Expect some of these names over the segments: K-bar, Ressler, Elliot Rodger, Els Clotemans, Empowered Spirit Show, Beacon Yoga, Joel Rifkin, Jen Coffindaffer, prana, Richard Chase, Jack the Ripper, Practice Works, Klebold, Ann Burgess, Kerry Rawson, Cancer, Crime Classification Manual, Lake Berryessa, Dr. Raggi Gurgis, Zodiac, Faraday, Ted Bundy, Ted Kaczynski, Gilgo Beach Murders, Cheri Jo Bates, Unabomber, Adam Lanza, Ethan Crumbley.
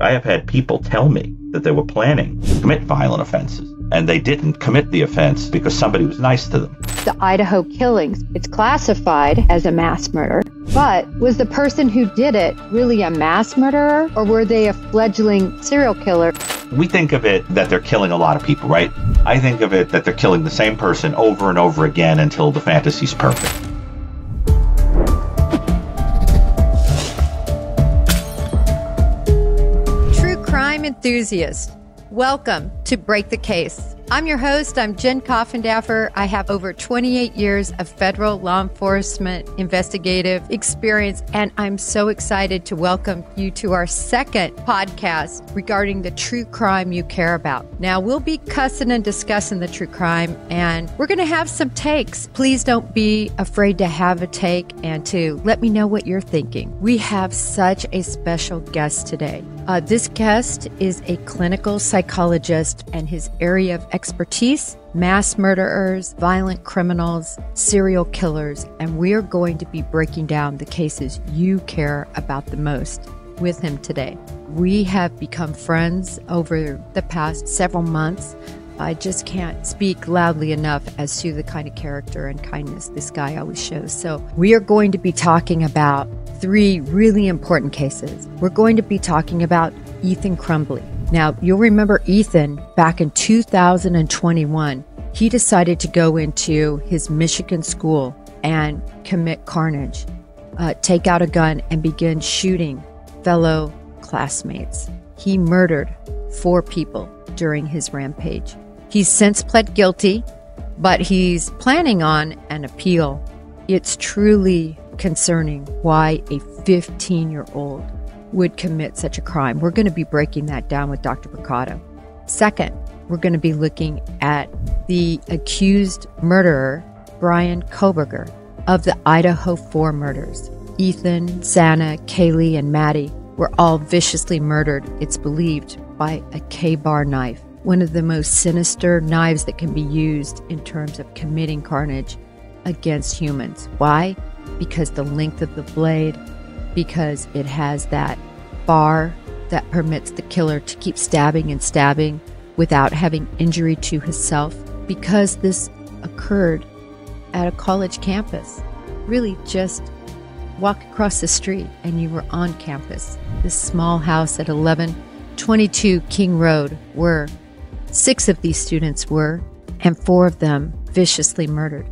I have had people tell me that they were planning to commit violent offenses, and they didn't commit the offense because somebody was nice to them. The Idaho killings, it's classified as a mass murder, but was the person who did it really a mass murderer, or were they a fledgling serial killer? We think of it that they're killing a lot of people, right? I think of it that they're killing the same person over and over again until the fantasy's perfect. Enthusiast. Welcome to Break the Case. I'm your host. I'm Jen Coffindaffer. I have over 28 years of federal law enforcement investigative experience, and I'm so excited to welcome you to our second podcast regarding the true crime you care about. Now, we'll be cussing and discussing the true crime, and we're going to have some takes. Please don't be afraid to have a take and to let me know what you're thinking. We have such a special guest today. This guest is a clinical psychologist, and his area of expertise, mass murderers, violent criminals, serial killers, and we're going to be breaking down the cases you care about the most with him today. We have become friends over the past several months. I just can't speak loudly enough as to the kind of character and kindness this guy always shows. So we are going to be talking about three really important cases. We're going to be talking about Ethan Crumbley. Now, you'll remember Ethan back in 2021, he decided to go into his Michigan school and commit carnage, take out a gun and begin shooting fellow classmates. He murdered 4 people during his rampage. He's since pled guilty, but he's planning on an appeal. It's truly concerning why a 15-year-old would commit such a crime. We're going to be breaking that down with Dr. Brucato. Second, we're going to be looking at the accused murderer, Bryan Kohberger, of the Idaho 4 murders. Ethan, Sanna, Kaylee, and Maddie were all viciously murdered, it's believed, by a K-bar knife, one of the most sinister knives that can be used in terms of committing carnage against humans. Why? Because the length of the blade, because it has that bar that permits the killer to keep stabbing and stabbing without having injury to himself, because this occurred at a college campus. Really just walk across the street and you were on campus. This small house at 1122 King Road, where 6 of these students were, and 4 of them viciously murdered.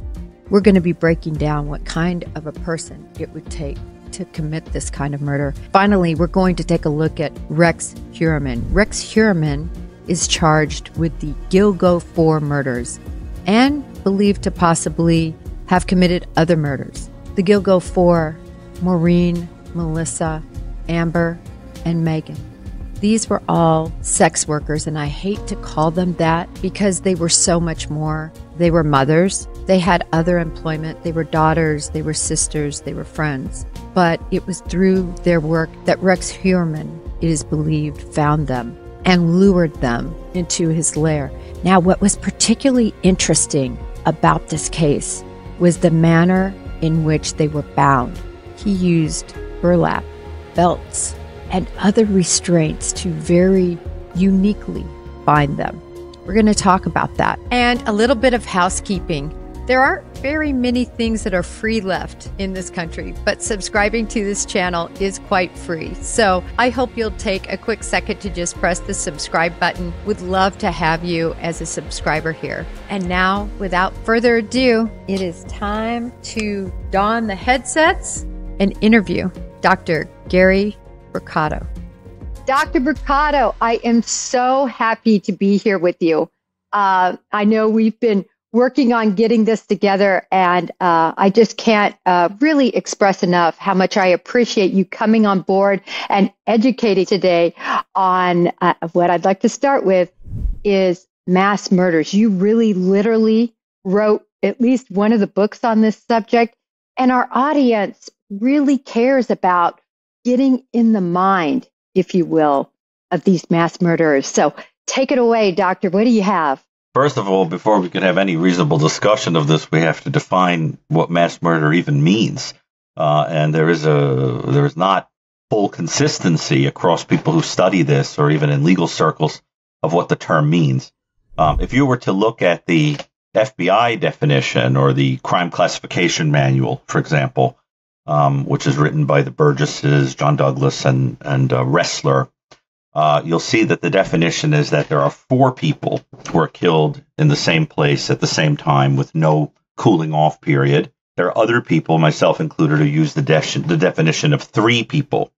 We're going to be breaking down what kind of a person it would take to commit this kind of murder. Finally, we're going to take a look at Rex Heuermann. Rex Heuermann is charged with the Gilgo 4 murders and believed to possibly have committed other murders. The Gilgo 4, Maureen, Melissa, Amber, and Megan. These were all sex workers, and I hate to call them that because they were so much more. They were mothers, they had other employment, they were daughters, they were sisters, they were friends. But it was through their work that Rex Heuermann, it is believed, found them and lured them into his lair. Now, what was particularly interesting about this case was the manner in which they were bound. He used burlap, belts, and other restraints to very uniquely bind them. We're going to talk about that. And a little bit of housekeeping. There aren't very many things that are free left in this country, but subscribing to this channel is quite free. So I hope you'll take a quick second to just press the subscribe button. Would love to have you as a subscriber here. And now, without further ado, it is time to don the headsets and interview Dr. Gary Brucato. Dr. Brucato, I am so happy to be here with you. I know we've been working on getting this together, and I just can't really express enough how much I appreciate you coming on board and educating today on what I'd like to start with is mass murders. You really literally wrote at least one of the books on this subject, and our audience really cares about getting in the mind, if you will, of these mass murderers. So take it away, Doctor. What do you have? First of all, before we can have any reasonable discussion of this, we have to define what mass murder even means. And there is not full consistency across people who study this, or even in legal circles, of what the term means. If you were to look at the FBI definition or the Crime Classification Manual, for example, which is written by the Burgesses, John Douglas, and Ressler, you'll see that the definition is that there are 4 people who are killed in the same place at the same time with no cooling off period. There are other people, myself included, who use the definition of 3 people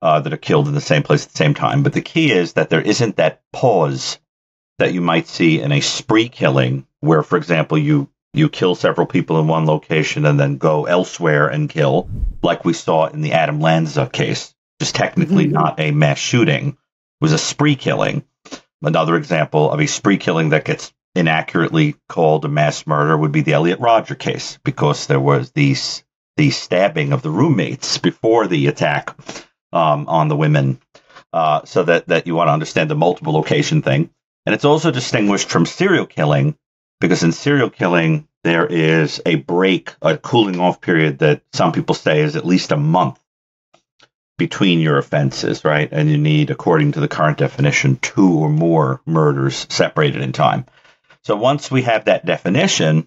that are killed in the same place at the same time. But the key is that there isn't that pause that you might see in a spree killing where, for example, you kill several people in one location and then go elsewhere and kill, like we saw in the Adam Lanza case, which is technically not a mass shooting. Was a spree killing. Another example of a spree killing that gets inaccurately called a mass murder would be the Elliot Rodger case, because there was the stabbing of the roommates before the attack on the women. So that you want to understand the multiple location thing. And it's also distinguished from serial killing, because in serial killing, there is a break, a cooling off period that some people say is at least a month between your offenses, right? And you need, according to the current definition, 2 or more murders separated in time. So once we have that definition,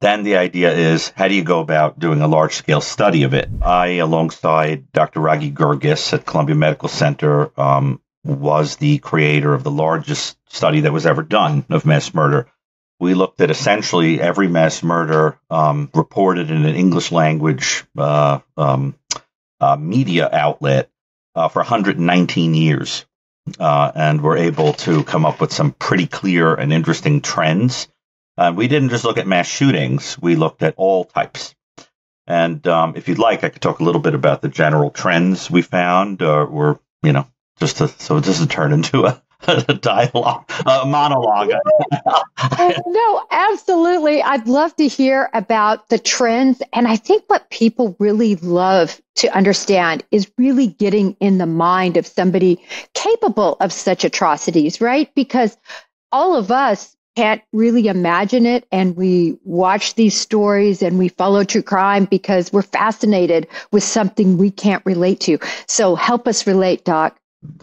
then the idea is, how do you go about doing a large-scale study of it? I, alongside Dr. Raggi Gurgis at Columbia Medical Center, was the creator of the largest study that was ever done of mass murder. We looked at essentially every mass murder reported in an English language media outlet for 119 years and were able to come up with some pretty clear and interesting trends. We didn't just look at mass shootings. We looked at all types. And if you'd like, I could talk a little bit about the general trends we found or you know, just to, so this will turn into a dialogue, a monologue. No, absolutely. I'd love to hear about the trends. And I think what people really love to understand is really getting in the mind of somebody capable of such atrocities, right? Because all of us can't really imagine it. And we watch these stories and we follow true crime because we're fascinated with something we can't relate to. So help us relate, Doc.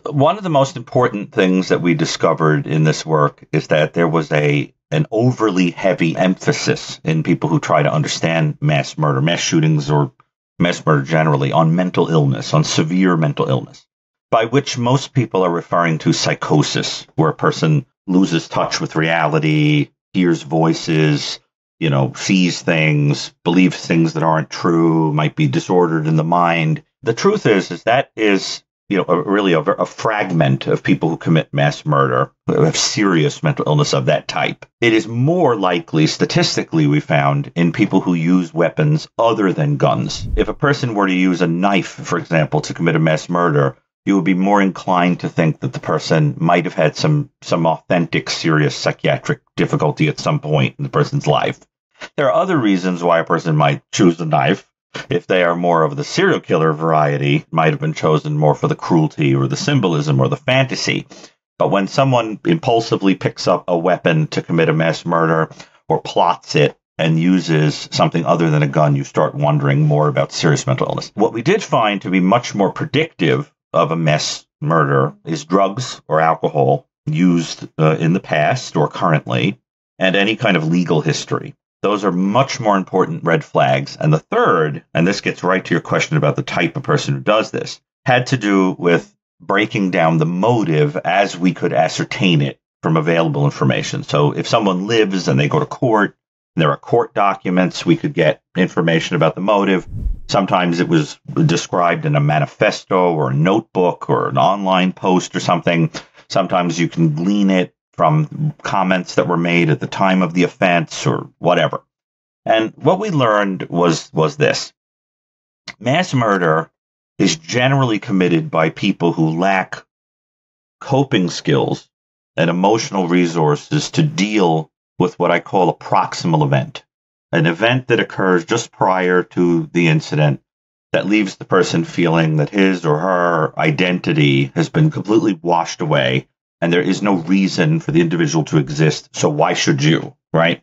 One of the most important things that we discovered in this work is that there was an overly heavy emphasis in people who try to understand mass murder, mass shootings, or mass murder generally, on mental illness, on severe mental illness, by which most people are referring to psychosis, where a person loses touch with reality, hears voices, you know, sees things, believes things that aren't true, might be disordered in the mind. The truth is that is, you know, really a fragment of people who commit mass murder, who have serious mental illness of that type. It is more likely, statistically, we found, in people who use weapons other than guns. If a person were to use a knife, for example, to commit a mass murder, you would be more inclined to think that the person might have had some authentic, serious psychiatric difficulty at some point in the person's life. There are other reasons why a person might choose a knife. If they are more of the serial killer variety, might have been chosen more for the cruelty or the symbolism or the fantasy. But when someone impulsively picks up a weapon to commit a mass murder or plots it and uses something other than a gun, you start wondering more about serious mental illness. What we did find to be much more predictive of a mass murder is drugs or alcohol used in the past or currently, and any kind of legal history. Those are much more important red flags. And the third, and this gets right to your question about the type of person who does this, had to do with breaking down the motive as we could ascertain it from available information. So if someone lives and they go to court, and there are court documents, we could get information about the motive. Sometimes it was described in a manifesto or a notebook or an online post or something. Sometimes you can glean it from comments that were made at the time of the offense or whatever. And what we learned was this. Mass murder is generally committed by people who lack coping skills and emotional resources to deal with what I call a proximal event, an event that occurs just prior to the incident that leaves the person feeling that his or her identity has been completely washed away. And there is no reason for the individual to exist, so why should you, right?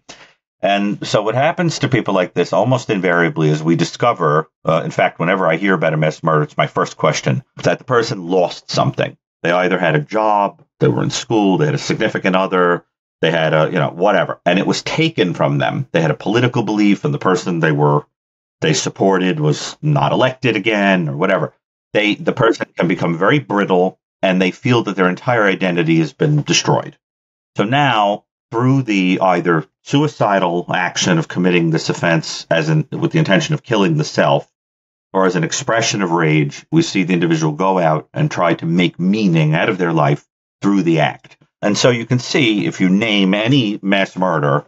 And so what happens to people like this almost invariably is we discover, in fact, whenever I hear about a mass murder, it's my first question, that the person lost something. They either had a job, they were in school, they had a significant other, they had a, whatever. And it was taken from them. They had a political belief and the person they supported was not elected again or whatever. The person can become very brittle and they feel that their entire identity has been destroyed. So now, through the either suicidal action of committing this offense with the intention of killing the self, or as an expression of rage, we see the individual go out and try to make meaning out of their life through the act. And so you can see, if you name any mass murder,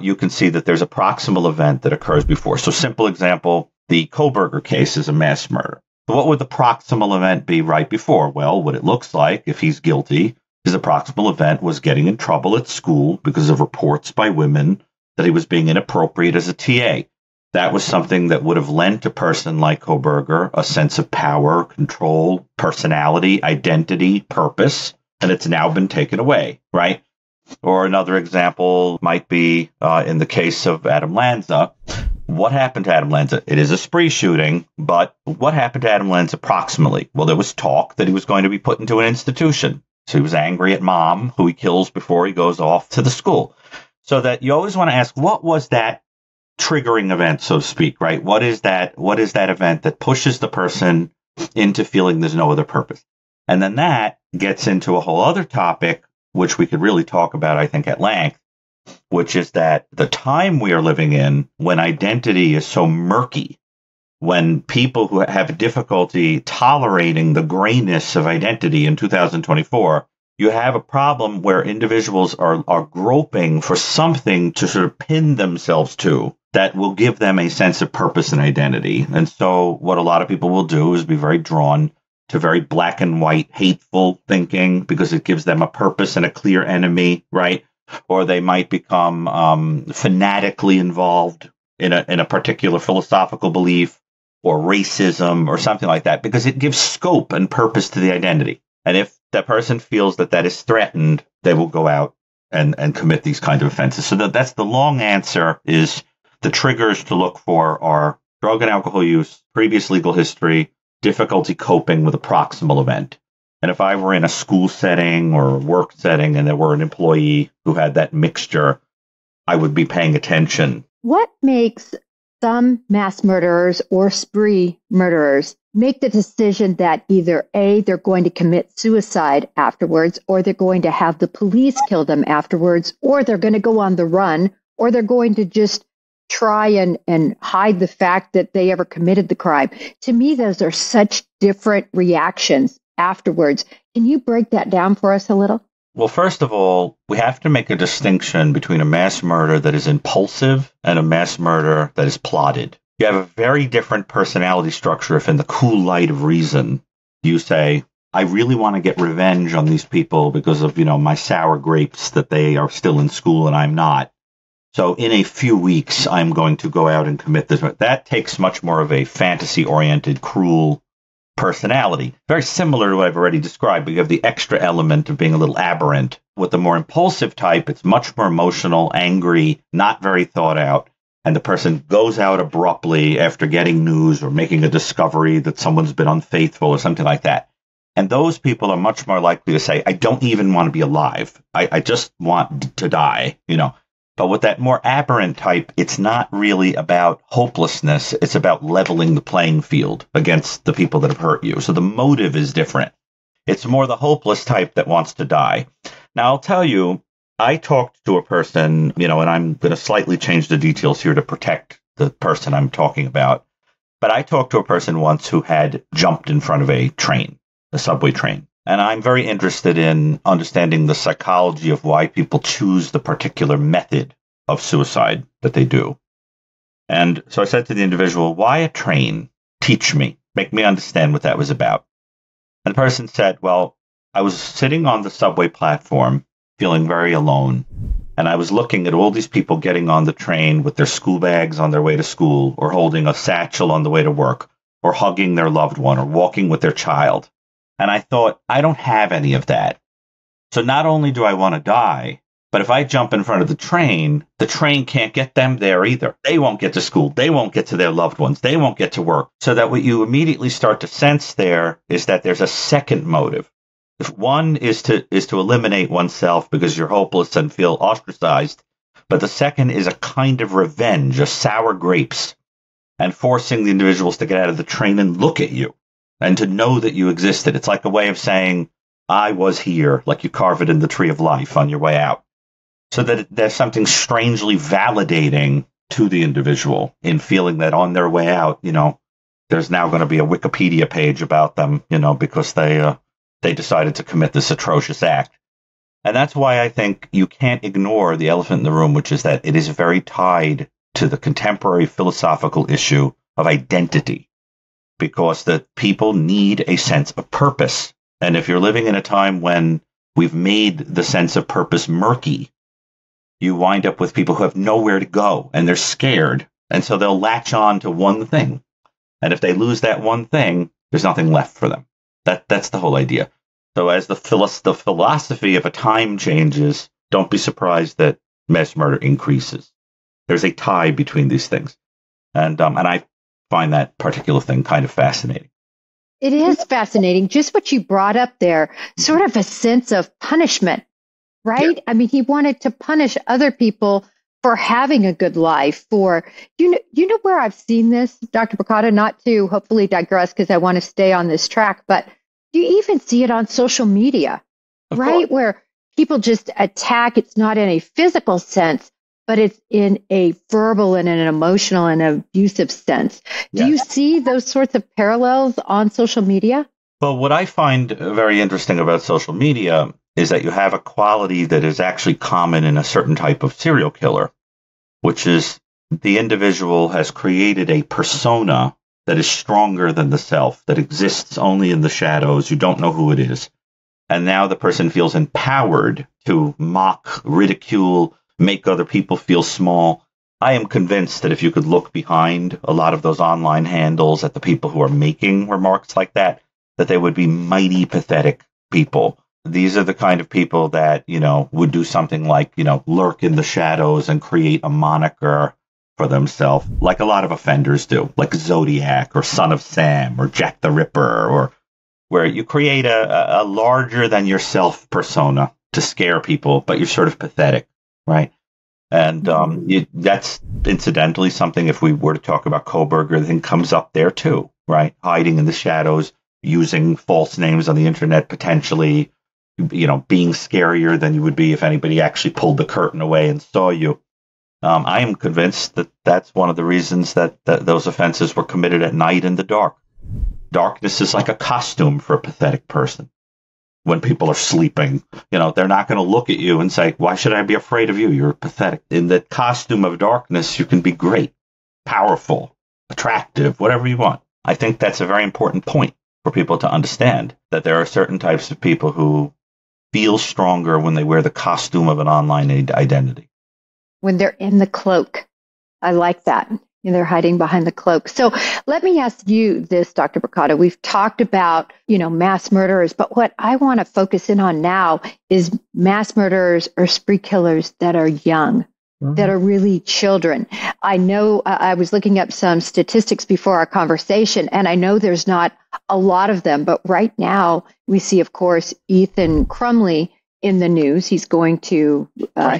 you can see that there's a proximal event that occurs before. So simple example, the Kohberger case is a mass murder. So what would the proximal event be right before? Well, what it looks like, if he's guilty, his proximal event was getting in trouble at school because of reports by women that he was being inappropriate as a TA. That was something that would have lent a person like Kohberger a sense of power, control, personality, identity, purpose, and it's now been taken away, right? Or another example might be in the case of Adam Lanza. What happened to Adam Lanza? It is a spree shooting, but what happened to Adam Lanza proximately? Well, there was talk that he was going to be put into an institution. So he was angry at mom, who he kills before he goes off to the school. So that you always want to ask, what was that triggering event, so to speak, right? What is that event that pushes the person into feeling there's no other purpose? And then that gets into a whole other topic, which we could really talk about, I think, at length, which is that the time we are living in when identity is so murky, when people who have difficulty tolerating the grayness of identity in 2024, you have a problem where individuals are groping for something to sort of pin themselves to that will give them a sense of purpose and identity. And so what a lot of people will do is be very drawn to very black and white, hateful thinking because it gives them a purpose and a clear enemy, right? Or they might become fanatically involved in a particular philosophical belief, or racism or something like that, because it gives scope and purpose to the identity. And if that person feels that that is threatened, they will go out and commit these kinds of offenses. So that's the long answer, is the triggers to look for are drug and alcohol use, previous legal history, difficulty coping with a proximal event. And if I were in a school setting or work setting and there were an employee who had that mixture, I would be paying attention. What makes some mass murderers or spree murderers make the decision that either A, they're going to commit suicide afterwards, or they're going to have the police kill them afterwards, or they're going to go on the run, or they're going to just try and hide the fact that they ever committed the crime? To me, those are such different reactions afterwards. Can you break that down for us a little? Well, first of all, we have to make a distinction between a mass murder that is impulsive and a mass murder that is plotted. You have a very different personality structure if in the cool light of reason you say, I really want to get revenge on these people because of, my sour grapes that they are still in school and I'm not. So in a few weeks, I'm going to go out and commit this. That takes much more of a fantasy-oriented, cruel personality. Very similar to what I've already described, but you have the extra element of being a little aberrant. With the more impulsive type, it's much more emotional, angry, not very thought out, and the person goes out abruptly after getting news or making a discovery that someone's been unfaithful or something like that. And those people are much more likely to say, I don't even want to be alive. I just want to die, But with that more aberrant type, it's not really about hopelessness. It's about leveling the playing field against the people that have hurt you. So the motive is different. It's more the hopeless type that wants to die. Now, I'll tell you, I talked to a person, and I'm going to slightly change the details here to protect the person I'm talking about. But I talked to a person once who had jumped in front of a subway train. And I'm very interested in understanding the psychology of why people choose the particular method of suicide that they do. And so I said to the individual, why a train? Teach me. Make me understand what that was about. And the person said, well, I was sitting on the subway platform feeling very alone. And I was looking at all these people getting on the train with their school bags on their way to school, or holding a satchel on the way to work, or hugging their loved one, or walking with their child. And I thought, I don't have any of that. So not only do I want to die, But if I jump in front of the train can't get them there either. They won't get to school. They won't get to their loved ones. They won't get to work. So that what you immediately start to sense there is that there's a second motive. If one is to eliminate oneself because you're hopeless and feel ostracized, but the second is a kind of revenge, a sour grapes, and forcing the individuals to get out of the train and look at you and to know that you existed. It's like a way of saying, I was here, like you carve it in the tree of life on your way out. So that there's something strangely validating to the individual in feeling that on their way out, you know, there's now going to be a Wikipedia page about them, you know, because they decided to commit this atrocious act. And that's why I think you can't ignore the elephant in the room, which is that it is very tied to the contemporary philosophical issue of identity, because the people need a sense of purpose. And if you're living in a time when we've made the sense of purpose murky, you wind up with people who have nowhere to go, and they're scared, and so they'll latch on to one thing. And if they lose that one thing, there's nothing left for them. That's the whole idea. So as the philosophy of a time changes, don't be surprised that mass murder increases. There's a tie between these things. And I find that particular thing kind of fascinating. It is fascinating. Just what you brought up there, sort of a sense of punishment. Right? Yeah. I mean, he wanted to punish other people for having a good life. For you know where I've seen this, Dr. Brucato, not to hopefully digress because I want to stay on this track, but you even see it on social media, right? Where people just attack. It's not in a physical sense, but it's in a verbal and an emotional and abusive sense. Yeah. Do you see those sorts of parallels on social media? Well, what I find very interesting about social media is that you have a quality that is actually common in a certain type of serial killer, which is the individual has created a persona that is stronger than the self, that exists only in the shadows. You don't know who it is. And now the person feels empowered to mock, ridicule, make other people feel small. I am convinced that if you could look behind a lot of those online handles at the people who are making remarks like that, that they would be mighty pathetic people. These are the kind of people that, you know, would do something like, you know, lurk in the shadows and create a moniker for themselves, like a lot of offenders do, like Zodiac or Son of Sam or Jack the Ripper, or where you create a larger than yourself persona to scare people, but you're sort of pathetic, right? And that's incidentally something, if we were to talk about Kohberger, the thing comes up there too, right? Hiding in the shadows, using false names on the internet potentially, you know, being scarier than you would be if anybody actually pulled the curtain away and saw you. I am convinced that that's one of the reasons that those offenses were committed at night in the dark. Darkness is like a costume for a pathetic person. When people are sleeping, you know, they're not going to look at you and say, why should I be afraid of you? You're pathetic. In the costume of darkness, you can be great, powerful, attractive, whatever you want. I think that's a very important point for people to understand, that there are certain types of people who feel stronger when they wear the costume of an online identity. When they're in the cloak. I like that. You know, they're hiding behind the cloak. So let me ask you this, Dr. Brucato. We've talked about, you know, mass murderers, but what I want to focus in on now is mass murderers or spree killers that are young, that are really children. I know I was looking up some statistics before our conversation, and I know there's not a lot of them, but right now we see, of course, Ethan Crumbley in the news. He's going to,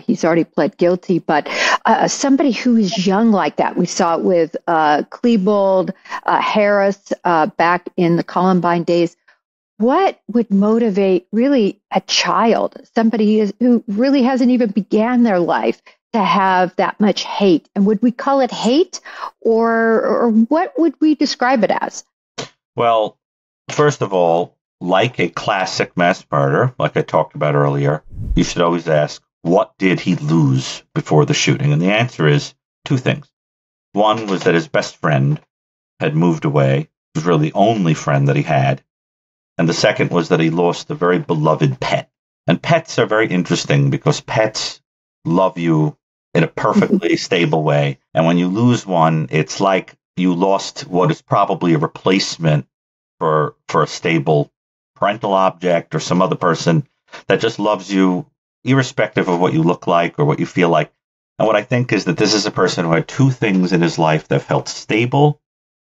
he's already pled guilty, but somebody who is young like that, we saw it with Klebold, Harris back in the Columbine days. What would motivate really a child, somebody who really hasn't even began their life, to have that much hate? And would we call it hate, or what would we describe it as? Well, first of all, like a classic mass murder, like I talked about earlier, you should always ask, what did he lose before the shooting? And the answer is two things. One was that his best friend had moved away. He was really the only friend that he had. And the second was that he lost a very beloved pet. And pets are very interesting because pets love you in a perfectly stable way. And when you lose one, it's like you lost what is probably a replacement for a stable parental object or some other person that just loves you irrespective of what you look like or what you feel like. And what I think is that this is a person who had two things in his life that felt stable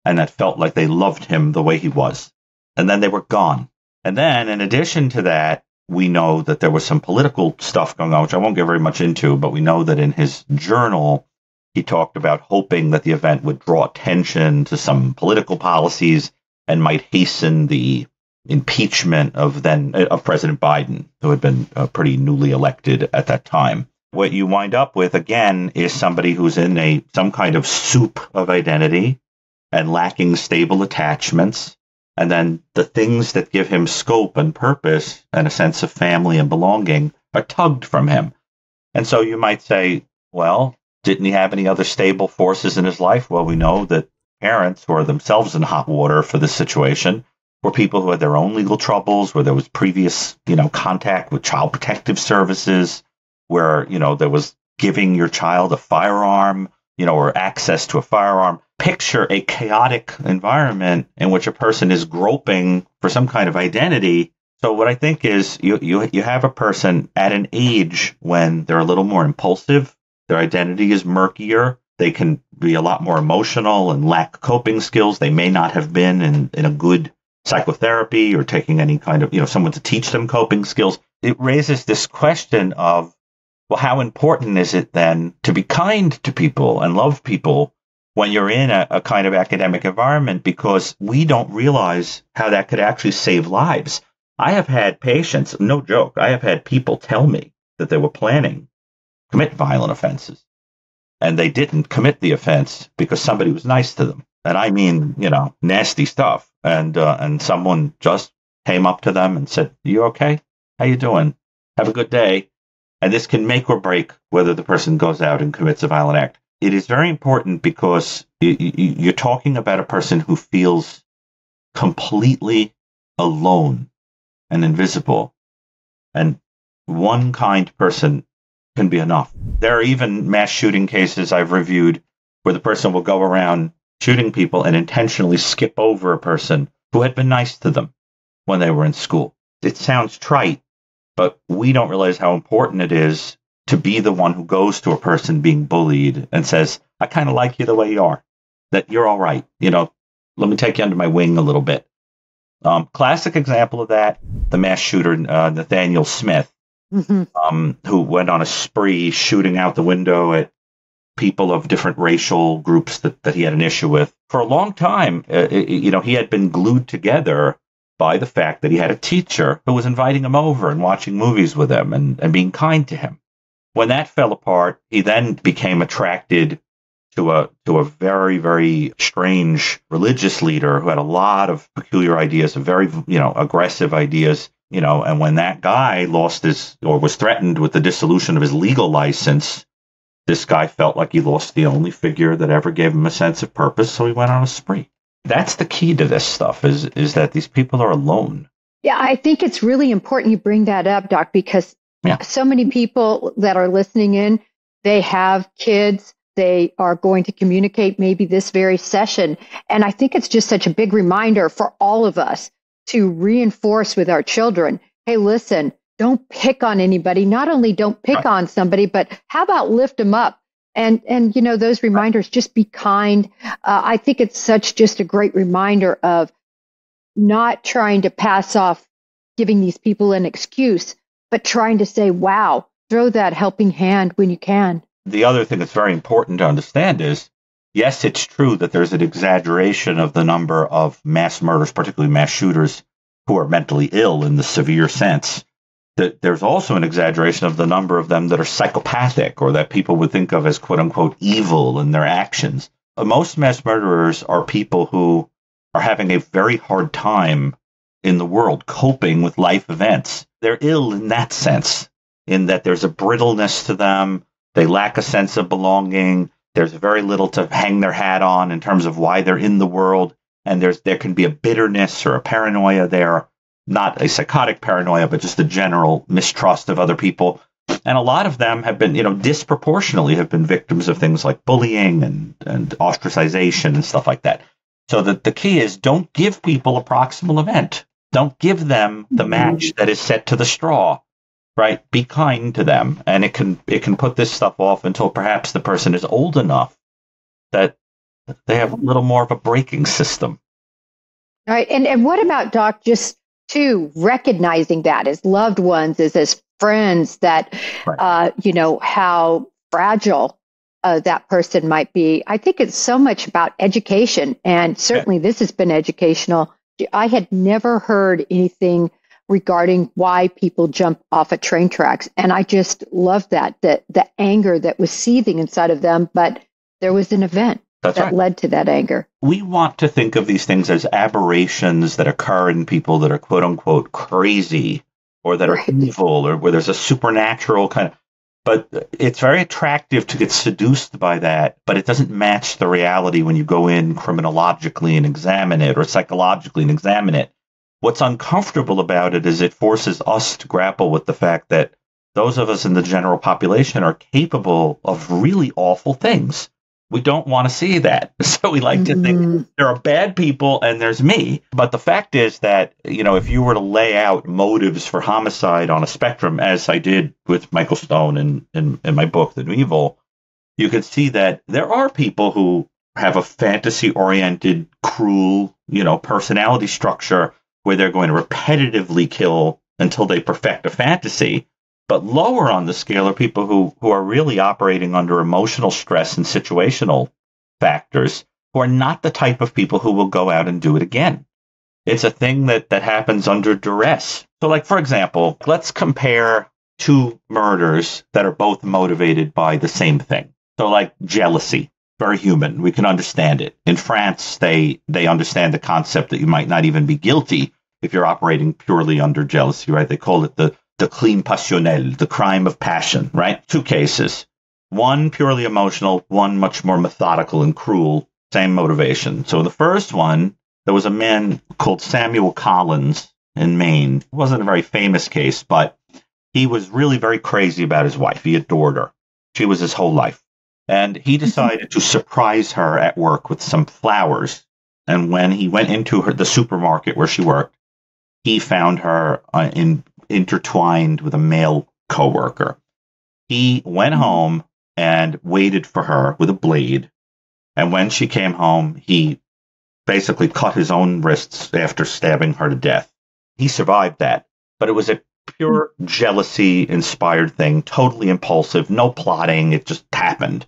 and that felt like they loved him the way he was. And then they were gone. And then, in addition to that, we know that there was some political stuff going on, which I won't get very much into, but we know that in his journal, he talked about hoping that the event would draw attention to some political policies and might hasten the impeachment of President Biden, who had been pretty newly elected at that time. What you wind up with, again, is somebody who's in some kind of soup of identity and lacking stable attachments. And then the things that give him scope and purpose and a sense of family and belonging are tugged from him. And so you might say, well, didn't he have any other stable forces in his life? Well, we know that parents who are themselves in hot water for this situation were people who had their own legal troubles, where there was previous, contact with child protective services, where, there was giving your child a firearm, or access to a firearm. Picture a chaotic environment in which a person is groping for some kind of identity. So what I think is you have a person at an age when they're a little more impulsive, their identity is murkier, they can be a lot more emotional and lack coping skills. They may not have been in a good psychotherapy or taking any kind of, someone to teach them coping skills. It raises this question of, well, how important is it then to be kind to people and love people when you're in a kind of academic environment, because we don't realize how that could actually save lives. I have had patients, no joke, I have had people tell me that they were planning to commit violent offenses, and they didn't commit the offense because somebody was nice to them. And I mean, nasty stuff. And someone just came up to them and said, "You okay? How you doing? Have a good day." And this can make or break whether the person goes out and commits a violent act. It is very important because you're talking about a person who feels completely alone and invisible. And one kind person can be enough. There are even mass shooting cases I've reviewed where the person will go around shooting people and intentionally skip over a person who had been nice to them when they were in school. It sounds trite, but we don't realize how important it is to be the one who goes to a person being bullied and says, "I kind of like you the way you are, that you're all right. Let me take you under my wing a little bit." Classic example of that, the mass shooter, Nathaniel Smith, who went on a spree shooting out the window at people of different racial groups that he had an issue with. For a long time, he had been glued together by the fact that he had a teacher who was inviting him over and watching movies with him and being kind to him. When that fell apart, he then became attracted to a very, very strange religious leader who had a lot of peculiar ideas, very, aggressive ideas, and when that guy lost his, or was threatened with the dissolution of his legal license, this guy felt like he lost the only figure that ever gave him a sense of purpose, so he went on a spree. That's the key to this stuff, is that these people are alone. Yeah, I think it's really important you bring that up, Doc, because yeah. So many people that are listening in, they have kids, they are going to communicate maybe this very session. And I think it's just such a big reminder for all of us to reinforce with our children, hey, listen, don't pick on anybody. Not only don't pick on somebody, but how about lift them up? And those reminders, just be kind. I think it's such just a great reminder of not trying to pass off giving these people an excuse, but trying to say, wow, throw that helping hand when you can. The other thing that's very important to understand is, yes, it's true that there's an exaggeration of the number of mass murders, particularly mass shooters, who are mentally ill in the severe sense. There's also an exaggeration of the number of them that are psychopathic or that people would think of as, quote unquote, evil in their actions. Most mass murderers are people who are having a very hard time in the world coping with life events. They're ill in that sense, in that there's a brittleness to them. They lack a sense of belonging. There's very little to hang their hat on in terms of why they're in the world. And there can be a bitterness or a paranoia there, not a psychotic paranoia, but just a general mistrust of other people. And a lot of them have been, disproportionately have been victims of things like bullying and ostracization and stuff like that. So the key is, don't give people a proximal event. Don't give them the match that is set to the straw. right? Be kind to them, and it can put this stuff off until perhaps the person is old enough that they have a little more of a braking system. All right. And what about, Doc, just to recognizing that as loved ones, as friends, that, right, you know, how fragile that person might be. I think it's so much about education, and certainly this has been educational. I had never heard anything regarding why people jump off at train tracks. And I just love that the anger that was seething inside of them, but there was an event that led to that anger. We want to think of these things as aberrations that occur in people that are quote unquote crazy, or that are evil, or where there's a supernatural kind of, but it's very attractive to get seduced by that, but it doesn't match the reality when you go in criminologically and examine it, or psychologically and examine it. What's uncomfortable about it is it forces us to grapple with the fact that those of us in the general population are capable of really awful things. We don't want to see that. So we like to think there are bad people and there's me. But the fact is that, you know, if you were to lay out motives for homicide on a spectrum, as I did with Michael Stone in my book, The New Evil, you could see that there are people who have a fantasy-oriented, cruel, you know, personality structure where they're going to repetitively kill until they perfect a fantasy. But lower on the scale are people who are really operating under emotional stress and situational factors, who are not the type of people who will go out and do it again. It's a thing that happens under duress. So, like, for example, let's compare two murders that are both motivated by the same thing. So, like, jealousy, very human. We can understand it. In France, they understand the concept that you might not even be guilty if you're operating purely under jealousy, right? They call it the crime passionnel, the crime of passion, right? Two cases, one purely emotional, one much more methodical and cruel, same motivation. So the first one, there was a man called Samuel Collins in Maine. It wasn't a very famous case, but he was really very crazy about his wife. He adored her. She was his whole life. And he decided to surprise her at work with some flowers. And when he went into the supermarket where she worked, he found her intertwined with a male coworker. He went home and waited for her with a blade. And when she came home, he basically cut his own wrists after stabbing her to death. He survived that, but it was a pure jealousy-inspired thing, totally impulsive, no plotting. It just happened.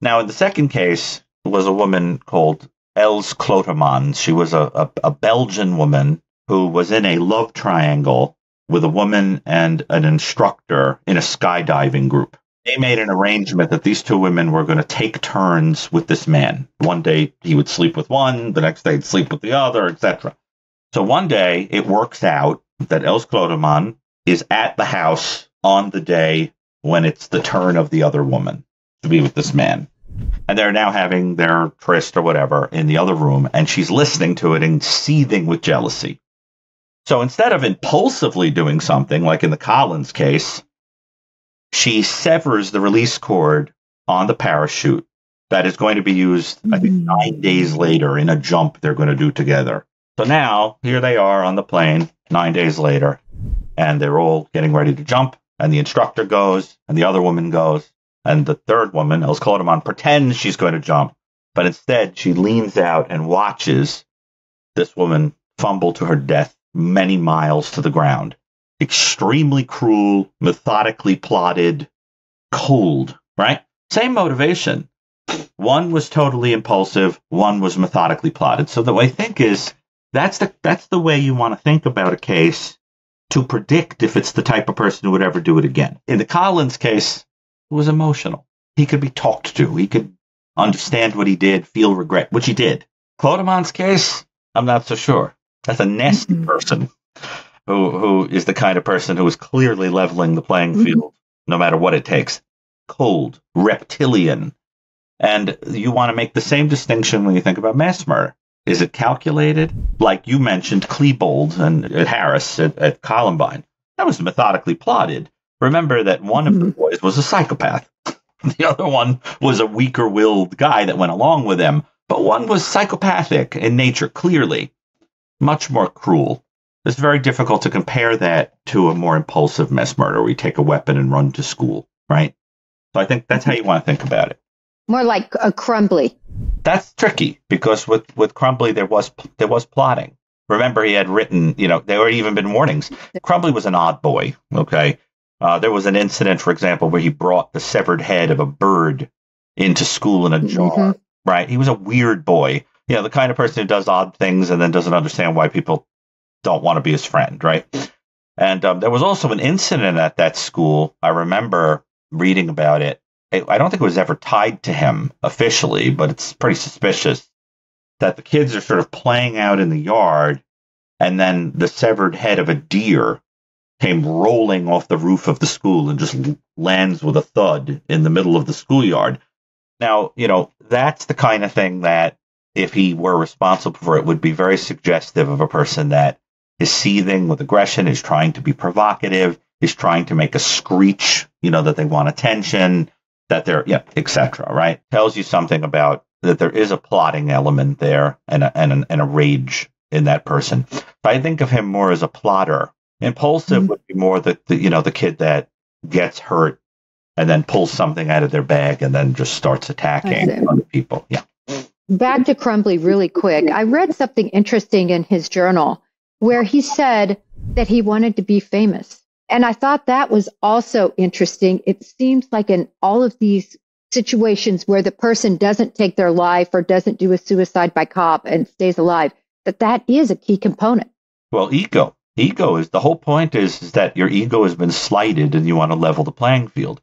Now, in the second case, there was a woman called Els Clotemans. She was a Belgian woman who was in a love triangle with a woman and an instructor in a skydiving group. They made an arrangement that these two women were going to take turns with this man. One day he would sleep with one, the next day he'd sleep with the other, etc. So one day it works out that Els Clotemans is at the house on the day when it's the turn of the other woman to be with this man. And they're now having their tryst or whatever in the other room, and she's listening to it and seething with jealousy. So instead of impulsively doing something, like in the Collins case, she severs the release cord on the parachute that is going to be used, I think, 9 days later in a jump they're going to do together. So now, here they are on the plane 9 days later, and they're all getting ready to jump, and the instructor goes, and the other woman goes, and the third woman, Els Clotemans, pretends she's going to jump, but instead she leans out and watches this woman fumble to her death many miles to the ground. Extremely cruel, methodically plotted, cold, right? Same motivation. One was totally impulsive, one was methodically plotted. So the way I think is that's the way you want to think about a case to predict if it's the type of person who would ever do it again. In the Collins case, it was emotional. He could be talked to. He could understand what he did, feel regret, which he did. Clotemans' case, I'm not so sure. That's a nasty person who is the kind of person who is clearly leveling the playing field, no matter what it takes. Cold, reptilian. And you want to make the same distinction when you think about mass murder. Is it calculated? Like you mentioned, Klebold and Harris at Columbine. That was methodically plotted. Remember that one of the boys was a psychopath. The other one was a weaker-willed guy that went along with him. But one was psychopathic in nature, clearly. Much more cruel. It's very difficult to compare that to a more impulsive mass murder. We take a weapon and run to school, right? So I think that's how you want to think about it. More like a Crumbley. That's tricky because with Crumbley, there was plotting. Remember, he had written, there had even been warnings. Crumbley was an odd boy, okay? There was an incident, for example, where he brought the severed head of a bird into school in a jar, mm-hmm. right? He was a weird boy. The kind of person who does odd things and then doesn't understand why people don't want to be his friend, right? And there was also an incident at that school. I remember reading about it. I don't think it was ever tied to him officially, but it's pretty suspicious that the kids are sort of playing out in the yard, and then the severed head of a deer came rolling off the roof of the school and just lands with a thud in the middle of the schoolyard. Now, that's the kind of thing that, if he were responsible for it, would be very suggestive of a person that is seething with aggression, is trying to be provocative, is trying to make a screech, that they want attention, that they're, etc., right? Tells you something about that there is a plotting element there and a rage in that person. But I think of him more as a plotter. Impulsive mm-hmm. would be more the kid that gets hurt and then pulls something out of their bag and then just starts attacking other people. Yeah. Back to Crumbley really quick. I read something interesting in his journal where he said that he wanted to be famous. And I thought that was also interesting. It seems like in all of these situations where the person doesn't take their life or doesn't do a suicide by cop and stays alive, that is a key component. Well, ego. Ego is the whole point is that your ego has been slighted and you want to level the playing field.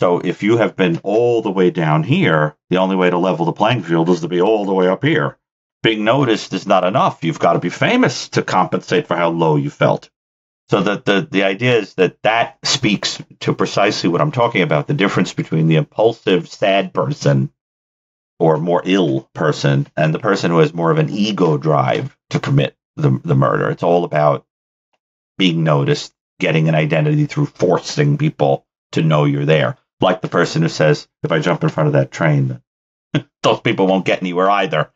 So if you have been all the way down here, the only way to level the playing field is to be all the way up here. Being noticed is not enough. You've got to be famous to compensate for how low you felt. So that the idea is that speaks to precisely what I'm talking about, the difference between the impulsive, sad person or more ill person and the person who has more of an ego drive to commit the murder. It's all about being noticed, getting an identity through forcing people to know you're there. Like the person who says, if I jump in front of that train, those people won't get anywhere either.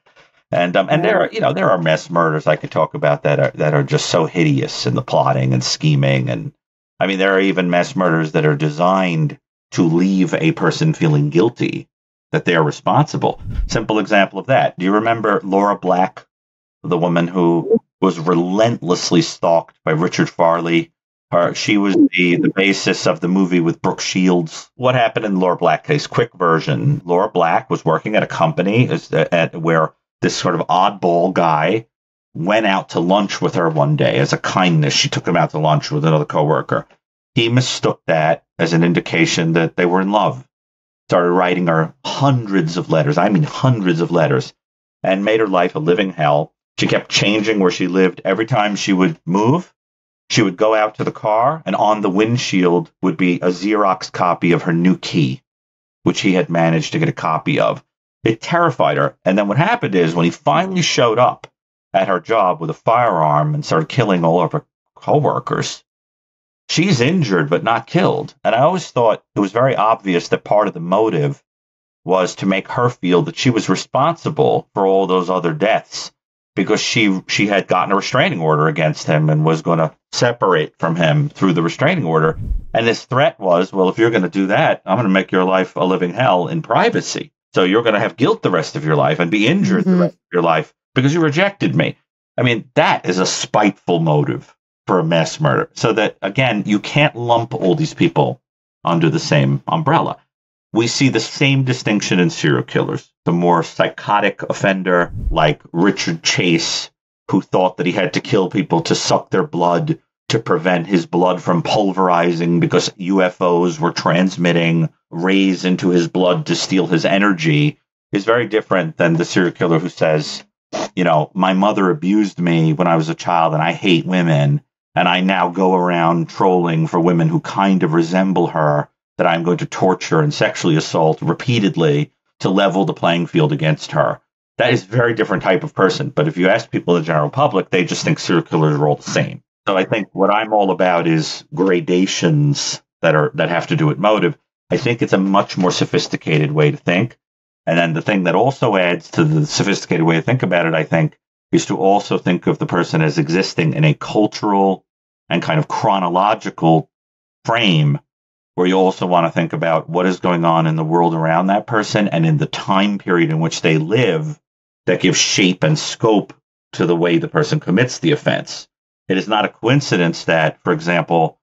And there are mass murders I could talk about that are just so hideous in the plotting and scheming. And I mean, there are even mass murders that are designed to leave a person feeling guilty that they are responsible. Simple example of that. Do you remember Laura Black, the woman who was relentlessly stalked by Richard Farley? She was the basis of the movie with Brooke Shields. What happened in the Laura Black case? Quick version. Laura Black was working at a company where this sort of oddball guy went out to lunch with her one day. As a kindness, she took him out to lunch with another coworker. He mistook that as an indication that they were in love. Started writing her hundreds of letters. I mean hundreds of letters. And made her life a living hell. She kept changing where she lived. Every time she would move, she would go out to the car, and on the windshield would be a Xerox copy of her new key, which he had managed to get a copy of. It terrified her. And then what happened is when he finally showed up at her job with a firearm and started killing all of her coworkers, she's injured but not killed. And I always thought it was very obvious that part of the motive was to make her feel that she was responsible for all those other deaths, because she had gotten a restraining order against him and was going to separate from him through the restraining order. And this threat was, well, if you're going to do that, I'm going to make your life a living hell in privacy. So you're going to have guilt the rest of your life and be injured mm-hmm. the rest of your life because you rejected me. I mean, that is a spiteful motive for a mass murder. So that, again, you can't lump all these people under the same umbrella. We see the same distinction in serial killers. The more psychotic offender like Richard Chase, who thought that he had to kill people to suck their blood, to prevent his blood from pulverizing because UFOs were transmitting rays into his blood to steal his energy, is very different than the serial killer who says, my mother abused me when I was a child and I hate women, and I now go around trolling for women who kind of resemble her, that I'm going to torture and sexually assault repeatedly to level the playing field against her. That is a very different type of person. But if you ask people in the general public, they just think serial killers are all the same. So I think what I'm all about is gradations that have to do with motive. I think it's a much more sophisticated way to think. And then the thing that also adds to the sophisticated way to think about it, I think, used to also think of the person as existing in a cultural and kind of chronological frame, where you also want to think about what is going on in the world around that person and in the time period in which they live that gives shape and scope to the way the person commits the offense. It is not a coincidence that, for example,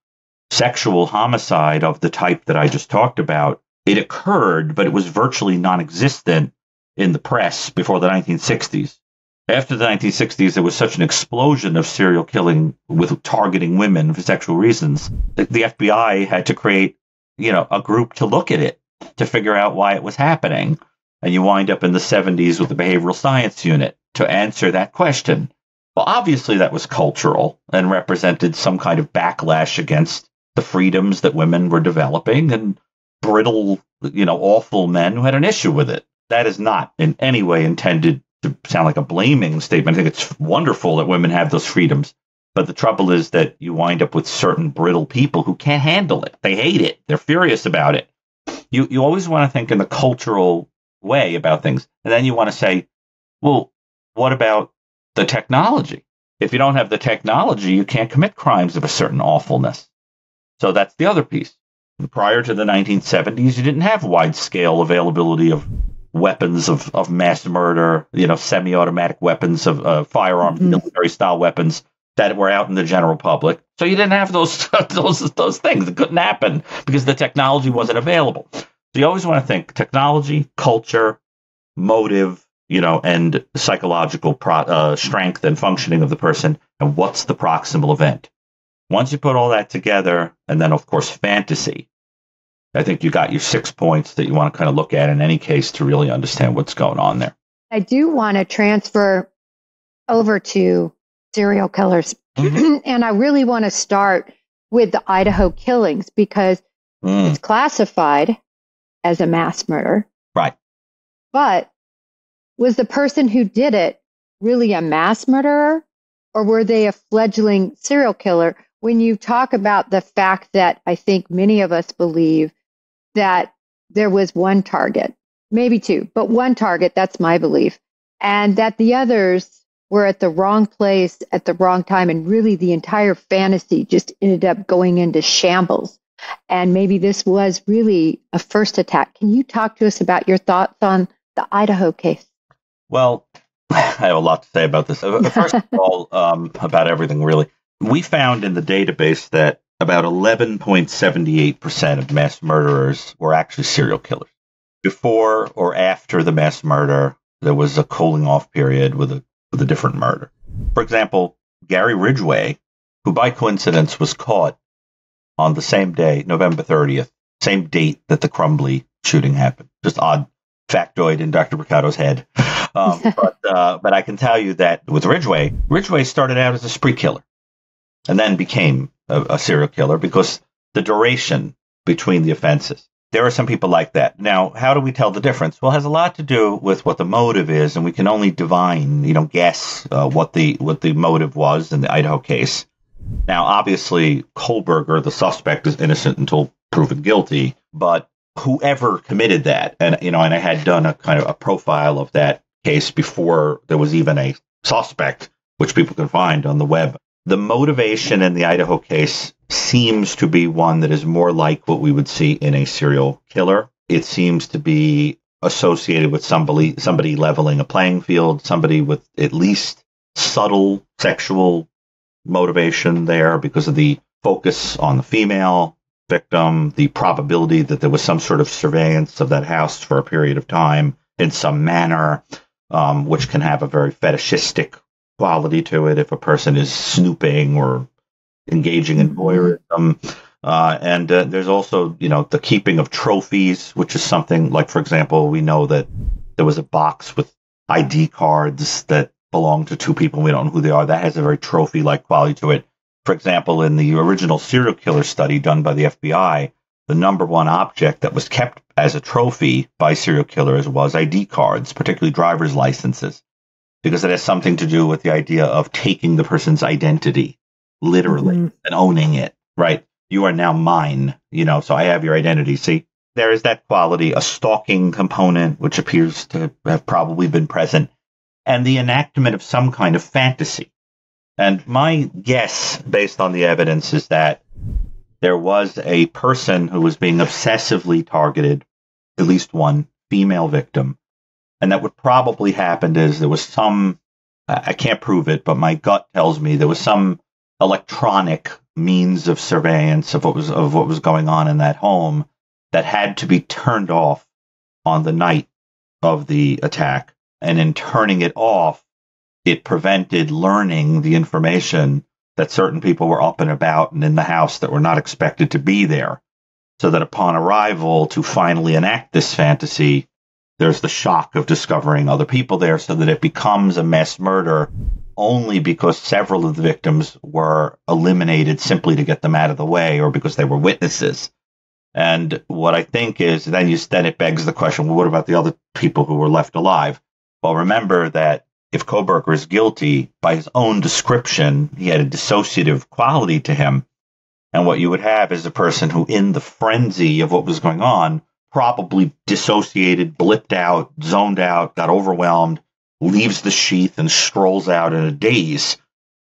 sexual homicide of the type that I just talked about, it occurred, but it was virtually non-existent in the press before the 1960s. After the 1960s, there was such an explosion of serial killing with targeting women for sexual reasons. The FBI had to create, a group to look at it, to figure out why it was happening. And you wind up in the 70s with the behavioral science unit to answer that question. Well, obviously that was cultural and represented some kind of backlash against the freedoms that women were developing and brittle, awful men who had an issue with it. That is not in any way intended to sound like a blaming statement. I think it's wonderful that women have those freedoms. But the trouble is that you wind up with certain brittle people who can't handle it. They hate it. They're furious about it. You always want to think in the cultural way about things. And then you want to say, well, what about the technology? If you don't have the technology, you can't commit crimes of a certain awfulness. So that's the other piece. Prior to the 1970s, you didn't have wide-scale availability of weapons of mass murder, semi-automatic weapons of firearms, military-style weapons that were out in the general public. So you didn't have those things. It couldn't happen because the technology wasn't available. So you always want to think technology, culture, motive, and psychological strength and functioning of the person, and what's the proximal event. Once you put all that together, and then, of course, fantasy, I think you got your 6 points that you want to kind of look at in any case to really understand what's going on there. I do want to transfer over to serial killers, and I really want to start with the Idaho killings because it's classified as a mass murder. Right. But was the person who did it really a mass murderer, or were they a fledgling serial killer? When you talk about the fact that I think many of us believe that there was one target, maybe two, but one target, that's my belief, and that the others were at the wrong place at the wrong time, and really the entire fantasy just ended up going into shambles. And maybe this was really a first attack. Can you talk to us about your thoughts on the Idaho case? Well, I have a lot to say about this. First of all, about everything, really. We found in the database that about 11.78% of mass murderers were actually serial killers. Before or after the mass murder, there was a cooling off period with a different murder. For example, Gary Ridgway, who by coincidence was caught on the same day, November 30th, same date that the Crumbley shooting happened. Just odd factoid in Dr. Bricato's head. But I can tell you that with Ridgway started out as a spree killer and then became a serial killer because the duration between the offenses. There are some people like that. Now, how do we tell the difference? Well, it has a lot to do with what the motive is, and we can only divine, guess what the motive was in the Idaho case. Now, obviously, Kohberger, the suspect, is innocent until proven guilty, but whoever committed that, and I had done a kind of a profile of that case before there was even a suspect, which people can find on the web. The motivation in the Idaho case seems to be one that is more like what we would see in a serial killer. It seems to be associated with somebody leveling a playing field, somebody with at least subtle sexual motivation there because of the focus on the female victim, the probability that there was some sort of surveillance of that house for a period of time in some manner, which can have a very fetishistic quality to it if a person is snooping or engaging in voyeurism. And there's also, the keeping of trophies, which is something like, for example, we know that there was a box with ID cards that belong to two people. We don't know who they are. That has a very trophy-like quality to it. For example, in the original serial killer study done by the FBI, the number one object that was kept as a trophy by serial killers was ID cards, particularly driver's licenses, because it has something to do with the idea of taking the person's identity, literally, and owning it, right? You are now mine, so I have your identity. See, there is that quality, a stalking component, which appears to have probably been present. and the enactment of some kind of fantasy. And my guess, based on the evidence, is that there was a person who was being obsessively targeted, at least one female victim. And that what probably happened is there was some, I can't prove it, but my gut tells me there was some electronic means of surveillance of what was going on in that home that had to be turned off on the night of the attack. And in turning it off, it prevented learning the information that certain people were up and about and in the house that were not expected to be there. So that upon arrival to finally enact this fantasy, there's the shock of discovering other people there, so that it becomes a mass murder only because several of the victims were eliminated simply to get them out of the way or because they were witnesses. And what I think is, then it begs the question, well, what about the other people who were left alive? Well, remember that if Kohberger is guilty, by his own description, he had a dissociative quality to him. And what you would have is a person who, in the frenzy of what was going on, probably dissociated, blipped out, zoned out, got overwhelmed, leaves the sheath and strolls out in a daze,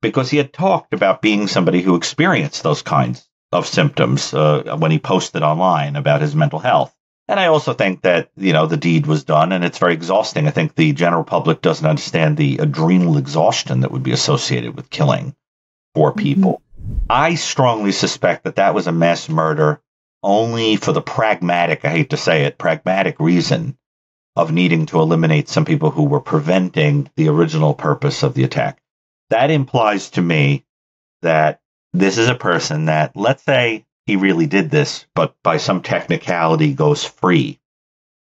because he had talked about being somebody who experienced those kinds of symptoms when he posted online about his mental health. And I also think that, you know, the deed was done and it's very exhausting. I think the general public doesn't understand the adrenal exhaustion that would be associated with killing four people. I strongly suspect that that was a mass murder only for the pragmatic, I hate to say it, pragmatic reason of needing to eliminate some people who were preventing the original purpose of the attack. That implies to me that this is a person that, let's say he really did this, but by some technicality goes free.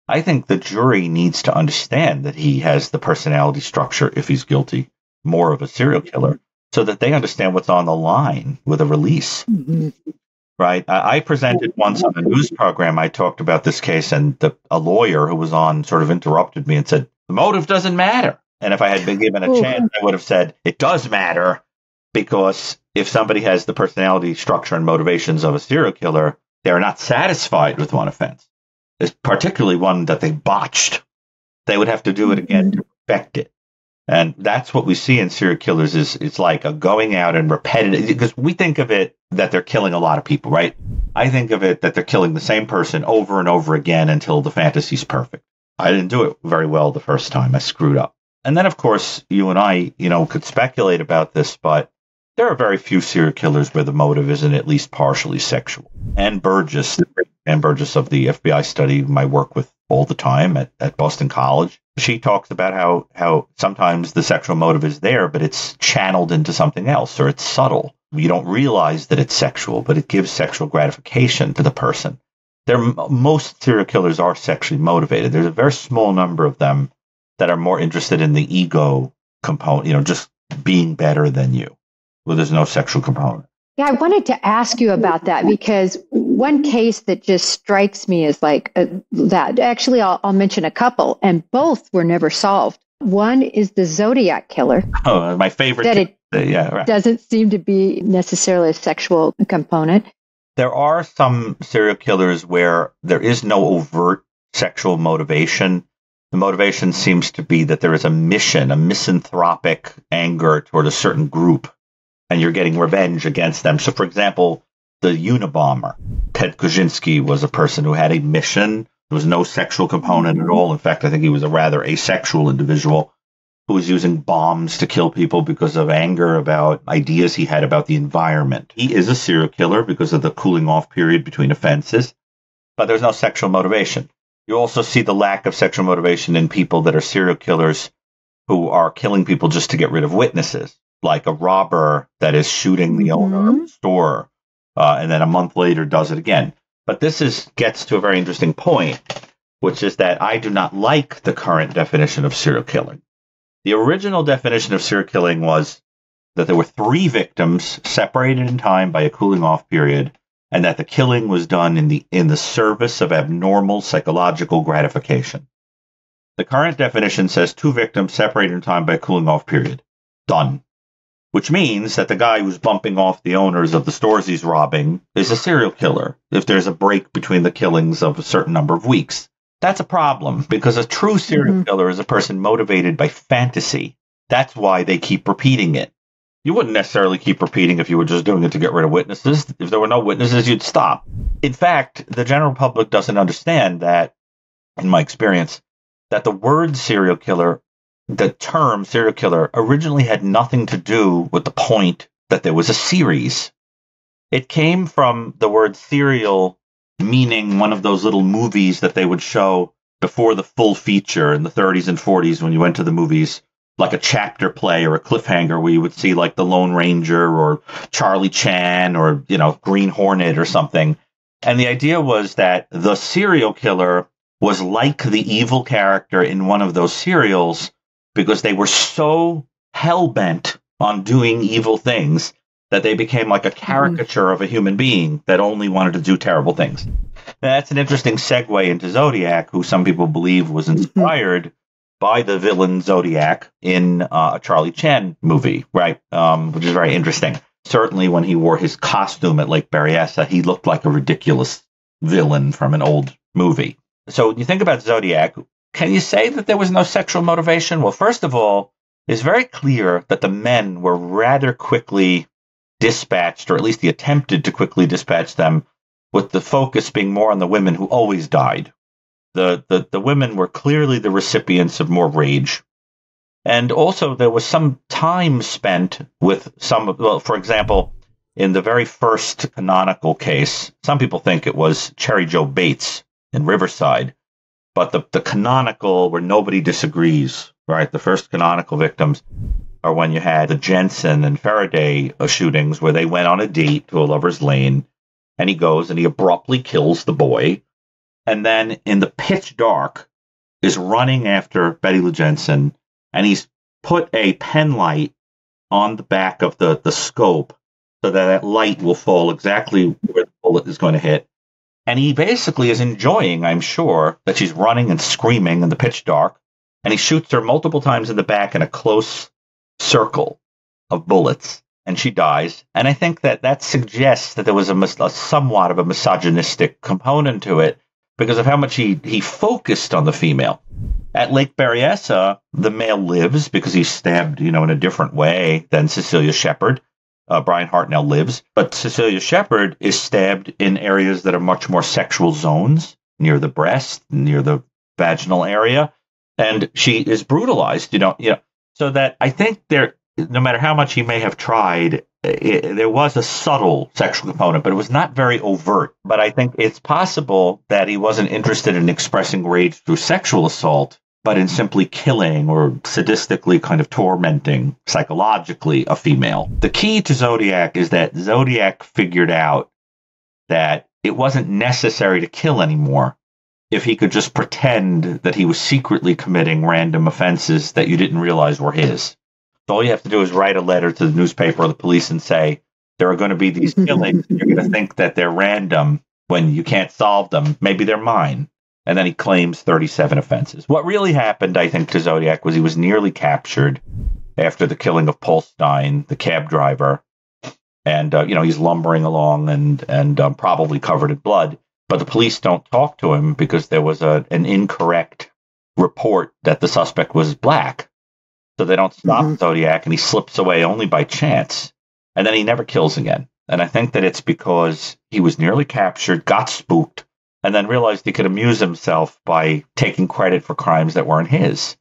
I think the jury needs to understand that he has the personality structure, if he's guilty, more of a serial killer, so that they understand what's on the line with a release. Mm-hmm. Right? I presented once on a news program, I talked about this case, and a lawyer who was on sort of interrupted me and said, the motive doesn't matter. And if I had been given a chance, I would have said, it does matter, because if somebody has the personality structure and motivations of a serial killer, they're not satisfied with one offense, particularly one that they botched. They would have to do it again to perfect it. And that's what we see in serial killers is it's like a going out and repetitive, because we think of it that they're killing a lot of people, right? I think of it that they're killing the same person over and over again until the fantasy's perfect. I didn't do it very well the first time. I screwed up. And then, of course, you and I, you know, could speculate about this, but there are very few serial killers where the motive isn't at least partially sexual. Ann Burgess of the FBI study, my work with all the time at Boston College, she talks about how sometimes the sexual motive is there, but it's channeled into something else, or it's subtle. You don't realize that it's sexual, but it gives sexual gratification to the person. Most serial killers are sexually motivated. There's a very small number of them that are more interested in the ego component, you know, just being better than you. Well, there's no sexual component. Yeah, I wanted to ask you about that, because one case that just strikes me is like that. Actually, I'll mention a couple, and both were never solved. One is the Zodiac killer. Oh, my favorite. That it doesn't seem to be necessarily a sexual component. There are some serial killers where there is no overt sexual motivation. The motivation seems to be that there is a mission, a misanthropic anger toward a certain group. And you're getting revenge against them. So, for example, the Unabomber, Ted Kaczynski, was a person who had a mission. There was no sexual component at all. In fact, I think he was a rather asexual individual who was using bombs to kill people because of anger about ideas he had about the environment. He is a serial killer because of the cooling off period between offenses, but there's no sexual motivation. You also see the lack of sexual motivation in people that are serial killers who are killing people just to get rid of witnesses, like a robber that is shooting the owner of the store, and then a month later does it again. But this gets to a very interesting point, which is that I do not like the current definition of serial killing. The original definition of serial killing was that there were three victims separated in time by a cooling-off period, and that the killing was done in the service of abnormal psychological gratification. The current definition says two victims separated in time by a cooling-off period. Done. Which means that the guy who's bumping off the owners of the stores he's robbing is a serial killer if there's a break between the killings of a certain number of weeks. That's a problem, because a true serial killer is a person motivated by fantasy. That's why they keep repeating it. You wouldn't necessarily keep repeating if you were just doing it to get rid of witnesses. If there were no witnesses, you'd stop. In fact, the general public doesn't understand that, in my experience, that the word serial killer, the term serial killer, originally had nothing to do with the point that there was a series. It came from the word serial, meaning one of those little movies that they would show before the full feature in the 30s and 40s when you went to the movies, like a chapter play or a cliffhanger where you would see like The Lone Ranger or Charlie Chan or, you know, Green Hornet or something. And the idea was that the serial killer was like the evil character in one of those serials because they were so hell-bent on doing evil things that they became like a caricature of a human being that only wanted to do terrible things. Now, that's an interesting segue into Zodiac, who some people believe was inspired by the villain Zodiac in a Charlie Chan movie, right? Which is very interesting. Certainly when he wore his costume at Lake Berryessa, he looked like a ridiculous villain from an old movie. So when you think about Zodiac, can you say that there was no sexual motivation? Well, first of all, it's very clear that the men were rather quickly dispatched, or at least he attempted to quickly dispatch them, with the focus being more on the women who always died. The women were clearly the recipients of more rage. And also there was some time spent with some, well, for example, in the very first canonical case, some people think it was Cheri Jo Bates in Riverside, but the canonical where nobody disagrees, right? The first canonical victims are when you had the Jensen and Faraday shootings where they went on a date to a lover's lane, and he goes and he abruptly kills the boy. And then in the pitch dark is running after Betty Lou Jensen, and he's put a pen light on the back of the scope so that light will fall exactly where the bullet is going to hit. And he basically is enjoying, I'm sure, that she's running and screaming in the pitch dark, and he shoots her multiple times in the back in a close circle of bullets, and she dies. And I think that that suggests that there was a somewhat of a misogynistic component to it, because of how much he focused on the female. At Lake Berryessa, the male lives because he's stabbed, you know, in a different way than Cecilia Shepherd. Brian Hartnell lives, but Cecilia Shepherd is stabbed in areas that are much more sexual zones, near the breast, near the vaginal area, and she is brutalized, you know. So that I think there, no matter how much he may have tried, there was a subtle sexual component, but it was not very overt. But I think it's possible that he wasn't interested in expressing rage through sexual assault, but in simply killing or sadistically kind of tormenting psychologically a female. The key to Zodiac is that Zodiac figured out that it wasn't necessary to kill anymore if he could just pretend that he was secretly committing random offenses that you didn't realize were his. So all you have to do is write a letter to the newspaper or the police and say, there are going to be these killings, and you're going to think that they're random when you can't solve them. Maybe they're mine. And then he claims 37 offenses. What really happened, I think, to Zodiac was he was nearly captured after the killing of Paul Stein, the cab driver. And, you know, he's lumbering along and probably covered in blood. But the police don't talk to him because there was an incorrect report that the suspect was black. So they don't stop Zodiac, and he slips away only by chance. And then he never kills again. And I think that it's because he was nearly captured, got spooked, and then realized he could amuse himself by taking credit for crimes that weren't his.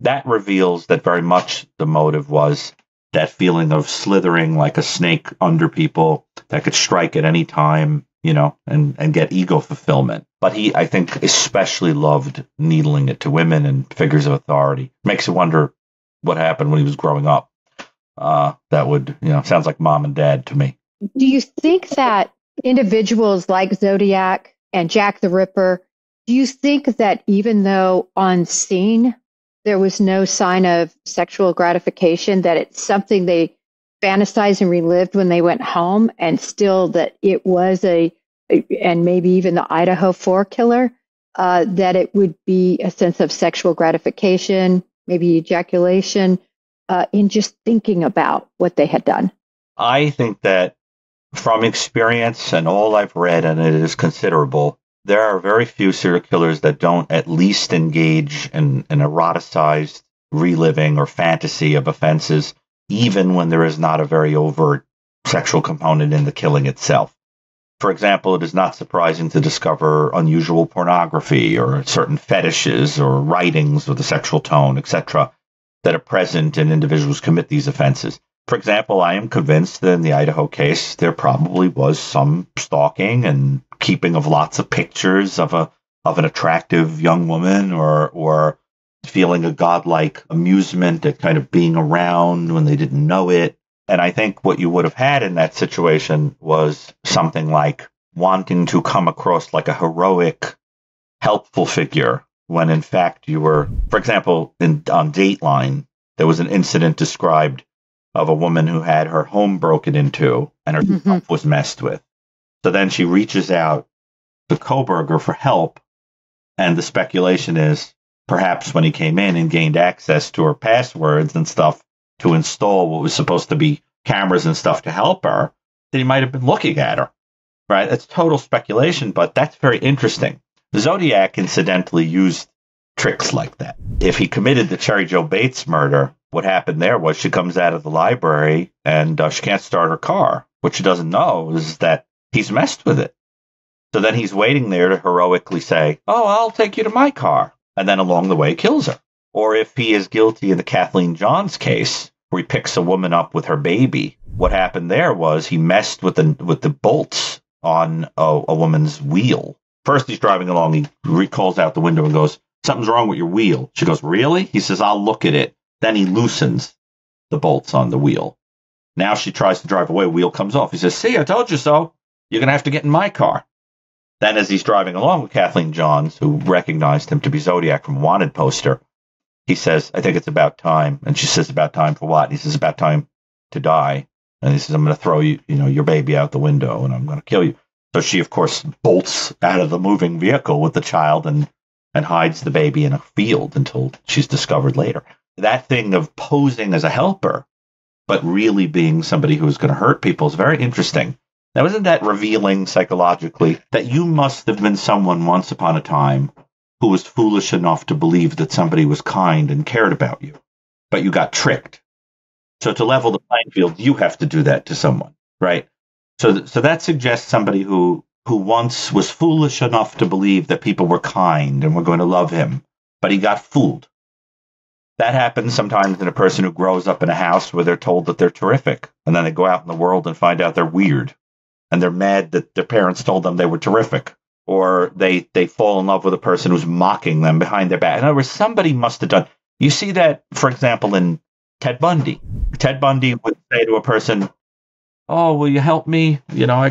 That reveals that very much the motive was that feeling of slithering like a snake under people that could strike at any time, you know, and get ego fulfillment. But he, I think, especially loved needling it to women and figures of authority. Makes you wonder what happened when he was growing up. That would, you know, sounds like mom and dad to me. Do you think that individuals like Zodiac and Jack the Ripper, do you think that even though on scene there was no sign of sexual gratification, that it's something they fantasized and relived when they went home, and still that it was and maybe even the Idaho 4 killer, that it would be a sense of sexual gratification, maybe ejaculation, in just thinking about what they had done? I think that from experience and all I've read, and it is considerable, there are very few serial killers that don't at least engage in an eroticized reliving or fantasy of offenses, even when there is not a very overt sexual component in the killing itself. For example, it is not surprising to discover unusual pornography or certain fetishes or writings with a sexual tone, etc., that are present in individuals who commit these offenses. For example, I am convinced that in the Idaho case, there probably was some stalking and keeping of lots of pictures of an attractive young woman, or feeling a godlike amusement at kind of being around when they didn't know it. And I think what you would have had in that situation was something like wanting to come across like a heroic, helpful figure, when in fact you were, for example, on Dateline, there was an incident described of a woman who had her home broken into and her cup was messed with. So then she reaches out to Kohberger for help, and the speculation is perhaps when he came in and gained access to her passwords and stuff to install what was supposed to be cameras and stuff to help her, that he might have been looking at her, right? That's total speculation, but that's very interesting. The Zodiac, incidentally, used tricks like that. If he committed the Cheri Jo Bates murder, what happened there was she comes out of the library and she can't start her car. What she doesn't know is that he's messed with it. So then he's waiting there to heroically say, oh, I'll take you to my car. And then along the way kills her. Or if he is guilty in the Kathleen Johns case, where he picks a woman up with her baby, what happened there was he messed with the bolts on a woman's wheel. First, he's driving along, he recalls out the window and goes, something's wrong with your wheel. She goes, really? He says, I'll look at it. Then he loosens the bolts on the wheel. Now she tries to drive away, wheel comes off. He says, see, I told you so. You're going to have to get in my car. Then as he's driving along with Kathleen Johns, who recognized him to be Zodiac from Wanted poster, he says, I think it's about time. And she says, about time for what? And he says, about time to die. And he says, I'm going to throw your baby out the window and I'm going to kill you. So she, of course, bolts out of the moving vehicle with the child and hides the baby in a field until she's discovered later. That thing of posing as a helper, but really being somebody who's going to hurt people is very interesting. Now, isn't that revealing psychologically that you must have been someone once upon a time who was foolish enough to believe that somebody was kind and cared about you, but you got tricked. So to level the playing field, you have to do that to someone, right? So that suggests somebody who once was foolish enough to believe that people were kind and were going to love him, but he got fooled. That happens sometimes in a person who grows up in a house where they're told that they're terrific, and then they go out in the world and find out they're weird, and they're mad that their parents told them they were terrific. Or they fall in love with a person who's mocking them behind their back. In other words, somebody must have done. You see that, for example, in Ted Bundy. Ted Bundy would say to a person, oh, will you help me? You know, I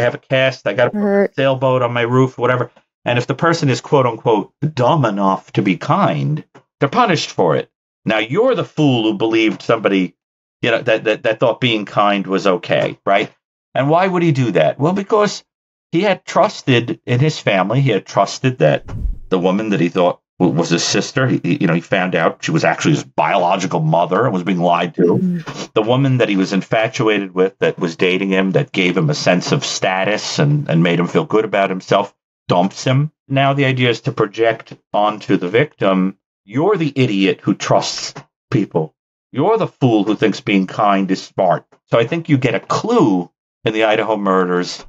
have a cast. I got a sailboat on my roof, whatever. And if the person is, quote unquote, dumb enough to be kind, they're punished for it. Now, you're the fool who believed somebody, you know, that thought being kind was okay, right? And why would he do that? Well, because he had trusted in his family. He had trusted that the woman that he thought was his sister, he found out she was actually his biological mother and was being lied to. Mm-hmm. The woman that he was infatuated with, that was dating him, that gave him a sense of status and made him feel good about himself, dumps him. Now the idea is to project onto the victim, you're the idiot who trusts people. You're the fool who thinks being kind is smart. So I think you get a clue in the Idaho murders.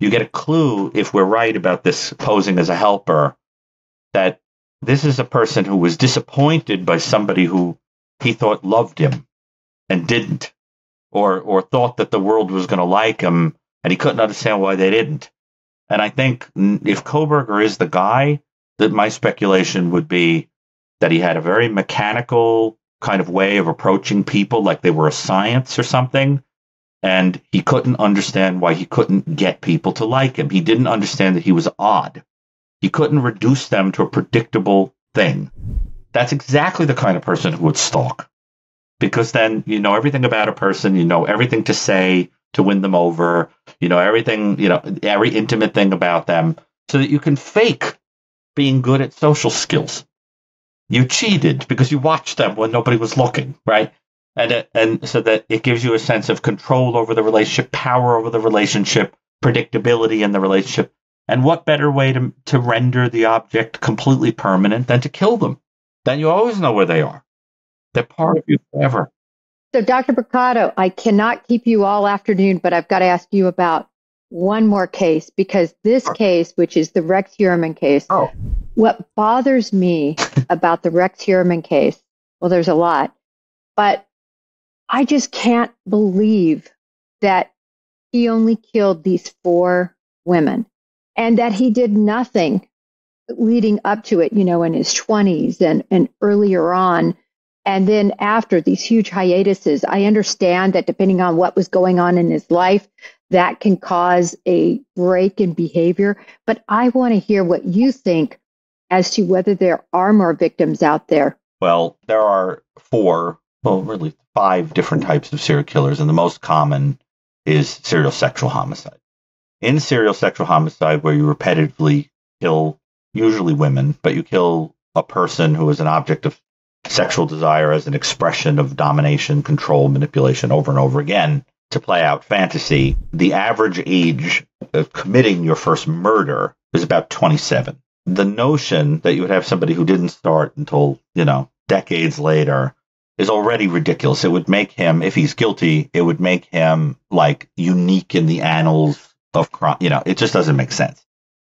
You get a clue, if we're right about this posing as a helper, that this is a person who was disappointed by somebody who he thought loved him and didn't, or thought that the world was going to like him, and he couldn't understand why they didn't. And I think if Kohberger is the guy, that my speculation would be that he had a very mechanical kind of way of approaching people, like they were a science or something. And he couldn't understand why he couldn't get people to like him. He didn't understand that he was odd. He couldn't reduce them to a predictable thing. That's exactly the kind of person who would stalk. Because then you know everything about a person, you know everything to say to win them over, you know everything, you know every intimate thing about them, so that you can fake being good at social skills. You cheated because you watched them when nobody was looking, right? And so that it gives you a sense of control over the relationship, power over the relationship, predictability in the relationship. And what better way to render the object completely permanent than to kill them? Then you always know where they are. They're part of you forever. So, Dr. Brucato, I cannot keep you all afternoon, but I've got to ask you about one more case, because this case, which is the Rex Heuermann case, what bothers me about the Rex Heuermann case, well, there's a lot, but I just can't believe that he only killed these 4 women and that he did nothing leading up to it, you know, in his 20s and earlier on. And then after these huge hiatuses, I understand that depending on what was going on in his life, that can cause a break in behavior. But I want to hear what you think as to whether there are more victims out there. Well, there are 4, well, really 5 different types of serial killers. And the most common is serial sexual homicide. In serial sexual homicide, where you repetitively kill usually women, but you kill a person who is an object of sexual desire as an expression of domination, control, manipulation over and over again to play out fantasy, the average age of committing your first murder is about 27. The notion that you would have somebody who didn't start until, you know, decades later is already ridiculous. It would make him, if he's guilty, it would make him like unique in the annals of crime. You know, it just doesn't make sense.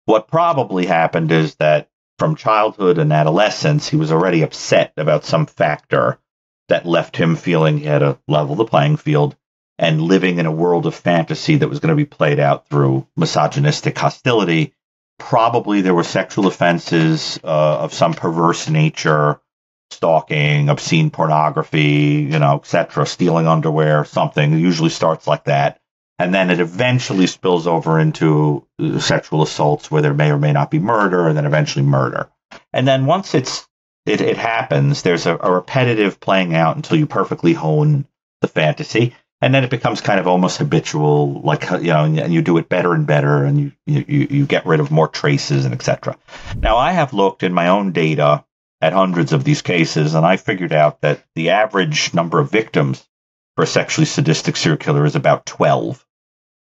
What probably happened is that from childhood and adolescence, he was already upset about some factor that left him feeling he had to level the playing field and living in a world of fantasy that was going to be played out through misogynistic hostility. Probably there were sexual offenses of some perverse nature, stalking, obscene pornography, you know, etc., stealing underwear, something. It usually starts like that. And then it eventually spills over into sexual assaults where there may or may not be murder, and then eventually murder. And then once it happens, there's a repetitive playing out until you perfectly hone the fantasy. And then it becomes kind of almost habitual, like, you know, and you do it better and better, and you get rid of more traces and et cetera. Now, I have looked in my own data at hundreds of these cases, and I figured out that the average number of victims for a sexually sadistic serial killer is about 12.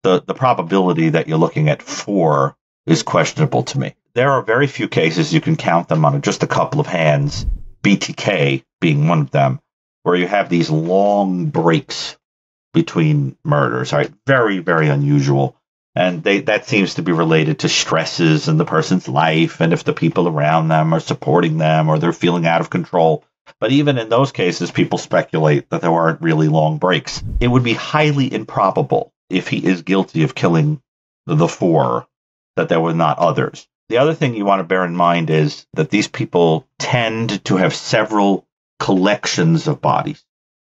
The probability that you're looking at 4 is questionable to me. There are very few cases, you can count them on just a couple of hands, BTK being one of them, where you have these long breaks between murders. Right? Very, very unusual. And that seems to be related to stresses in the person's life, and if the people around them are supporting them or they're feeling out of control. But even in those cases, people speculate that there aren't really long breaks. It would be highly improbable, if he is guilty of killing the 4, that there were not others. The other thing you want to bear in mind is that these people tend to have several collections of bodies,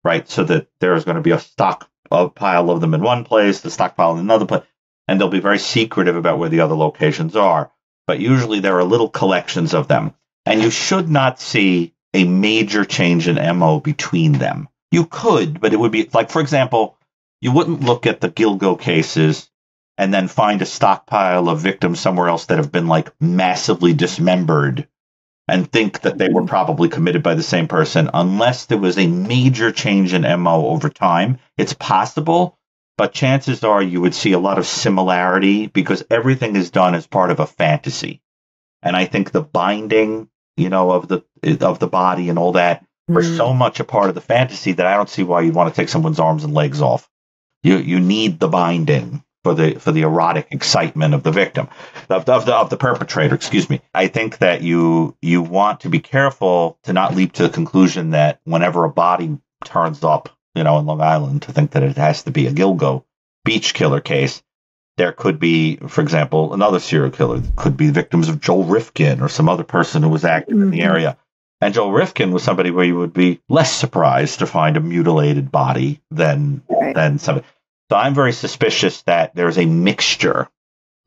right? So that there is going to be a stockpile of them in one place, the stockpile in another place, and they'll be very secretive about where the other locations are. But usually there are little collections of them. And you should not see a major change in MO between them. You could, but it would be like, for example, you wouldn't look at the Gilgo cases and then find a stockpile of victims somewhere else that have been like massively dismembered and think that they were probably committed by the same person unless there was a major change in MO over time. It's possible, but chances are you would see a lot of similarity because everything is done as part of a fantasy. And I think the binding, you know, of the body and all that were so much a part of the fantasy that I don't see why you'd want to take someone's arms and legs off. You need the binding for the erotic excitement of the victim, of the perpetrator, excuse me. I think that you want to be careful to not leap to the conclusion that whenever a body turns up, you know, in Long Island, to think that it has to be a Gilgo Beach killer case. There could be, for example, another serial killer. It could be victims of Joel Rifkin or some other person who was active in the area. And Joel Rifkin was somebody where you would be less surprised to find a mutilated body than somebody. So I'm very suspicious that there's a mixture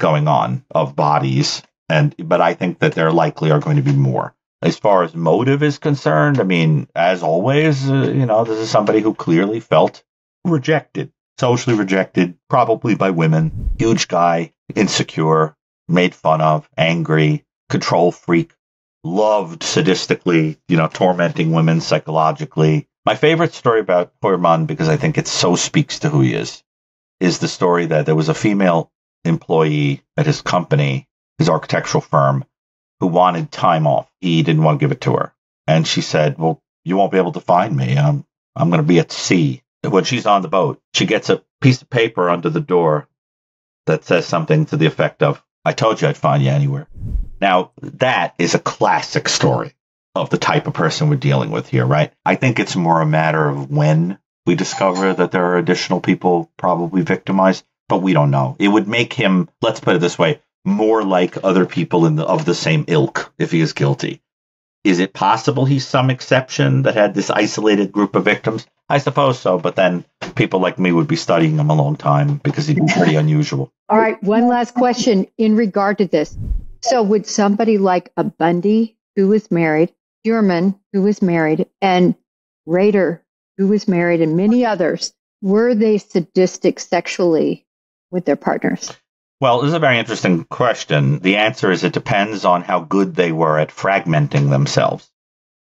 going on of bodies, but I think that there likely are going to be more. As far as motive is concerned, I mean, as always, you know, this is somebody who clearly felt rejected, socially rejected, probably by women, huge guy, insecure, made fun of, angry, control freak. Loved sadistically, you know, tormenting women psychologically. My favorite story about Heuermann, because I think it so speaks to who he is the story that there was a female employee at his company his architectural firm, who wanted time off. He didn't want to give it to her. And she said, well, you won't be able to find me. I'm going to be at sea. When she's on the boat, she gets a piece of paper under the door that says something to the effect of, I told you I'd find you anywhere. Now, that is a classic story of the type of person we're dealing with here, right? I think it's more a matter of when we discover that there are additional people probably victimized, but we don't know. It would make him, let's put it this way, more like other people of the same ilk if he is guilty. Is it possible he's some exception that had this isolated group of victims? I suppose so, but then people like me would be studying him a long time because he'd be pretty unusual. All right, one last question in regard to this. So would somebody like a Bundy, who was married, Heuermann, who was married, and Rader, who was married, and many others, were they sadistic sexually with their partners? Well, this is a very interesting question. The answer is it depends on how good they were at fragmenting themselves.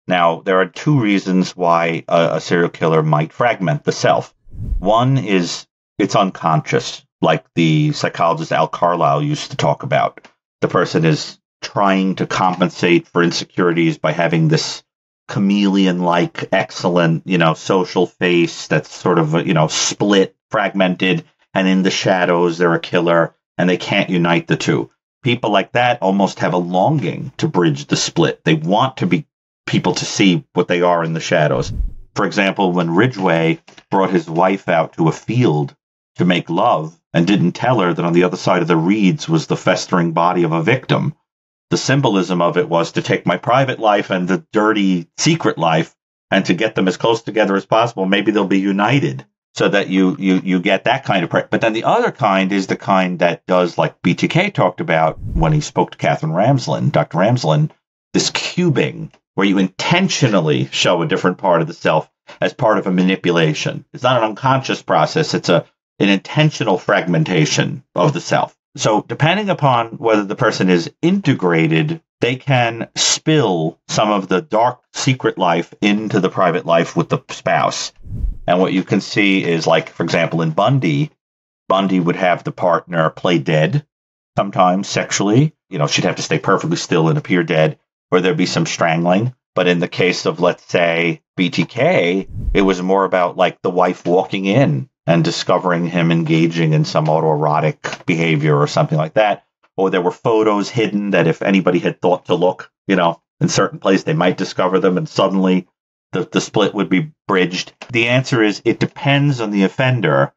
Now, there are two reasons why a serial killer might fragment the self. One is it's unconscious, like the psychologist Al Carlisle used to talk about. The person is trying to compensate for insecurities by having this chameleon-like, excellent, social face that's sort of, split, fragmented, and in the shadows, they're a killer. And they can't unite the two. People like that almost have a longing to bridge the split. They want to be people to see what they are in the shadows. For example, when Ridgway brought his wife out to a field to make love and didn't tell her that on the other side of the reeds was the festering body of a victim, the symbolism of it was to take my private life and the dirty secret life and to get them as close together as possible. Maybe they'll be united. So that you get that kind of prey. But then the other kind is the kind that does, like BTK talked about when he spoke to Catherine Ramsland, Dr. Ramsland, this cubing where you intentionally show a different part of the self as part of a manipulation. It's not an unconscious process. It's an intentional fragmentation of the self. So depending upon whether the person is integrated, they can spill some of the dark secret life into the private life with the spouse. And what you can see is, like, for example, in Bundy, Bundy would have the partner play dead sometimes sexually. She'd have to stay perfectly still and appear dead, or there'd be some strangling. But in the case of, let's say, BTK, it was more about, like, the wife walking in and discovering him engaging in some autoerotic behavior or something like that. Or there were photos hidden that if anybody had thought to look, in certain place, they might discover them, and suddenly the split would be bridged. The answer is it depends on the offender,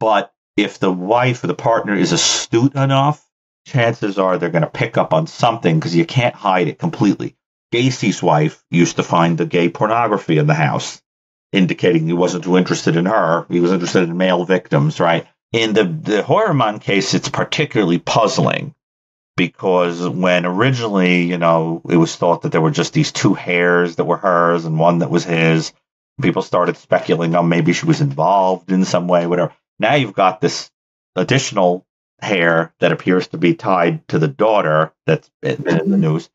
but if the wife or the partner is astute enough, chances are they're going to pick up on something because you can't hide it completely. Gacy's wife used to find the gay pornography in the house, indicating he wasn't too interested in her. He was interested in male victims, right? In the Heuermann case, it's particularly puzzling. Because when originally, it was thought that there were just these two hairs that were hers and one that was his, people started speculating, oh, maybe she was involved in some way, whatever. Now you've got this additional hair that appears to be tied to the daughter that's been in the news.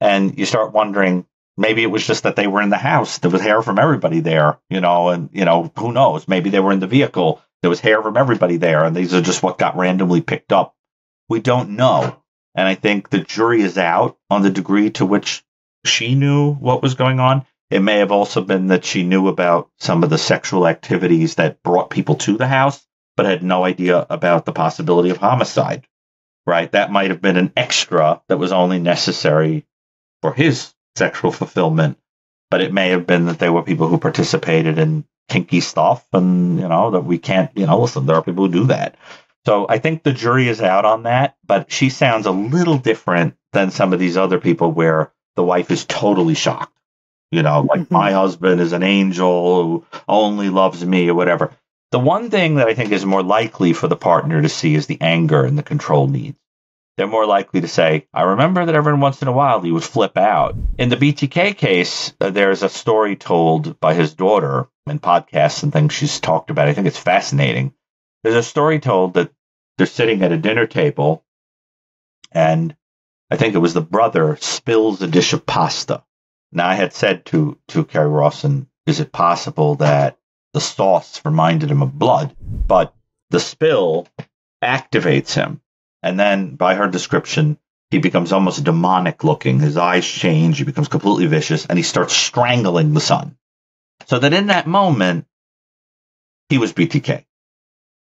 And you start wondering, maybe it was just that they were in the house. There was hair from everybody there, who knows? Maybe they were in the vehicle. There was hair from everybody there. And these are just what got randomly picked up. We don't know. And I think the jury is out on the degree to which she knew what was going on. It may have also been that she knew about some of the sexual activities that brought people to the house, but had no idea about the possibility of homicide, right? That might have been an extra that was only necessary for his sexual fulfillment, but it may have been that there were people who participated in kinky stuff and, that we can't, listen, there are people who do that. So I think the jury is out on that, but she sounds a little different than some of these other people where the wife is totally shocked. Like my husband is an angel who only loves me or whatever. The one thing that I think is more likely for the partner to see is the anger and the control needs. They're more likely to say, I remember that every once in a while he would flip out. In the BTK case, there's a story told by his daughter in podcasts and things she's talked about. I think it's fascinating. There's a story told that they're sitting at a dinner table, and I think it was the brother spills a dish of pasta. Now, I had said to Kerry Rawson, is it possible that the sauce reminded him of blood? But the spill activates him. And then, by her description, He becomes almost demonic looking. His eyes change. He becomes completely vicious, and he starts strangling the son. So that in that moment, he was BTK.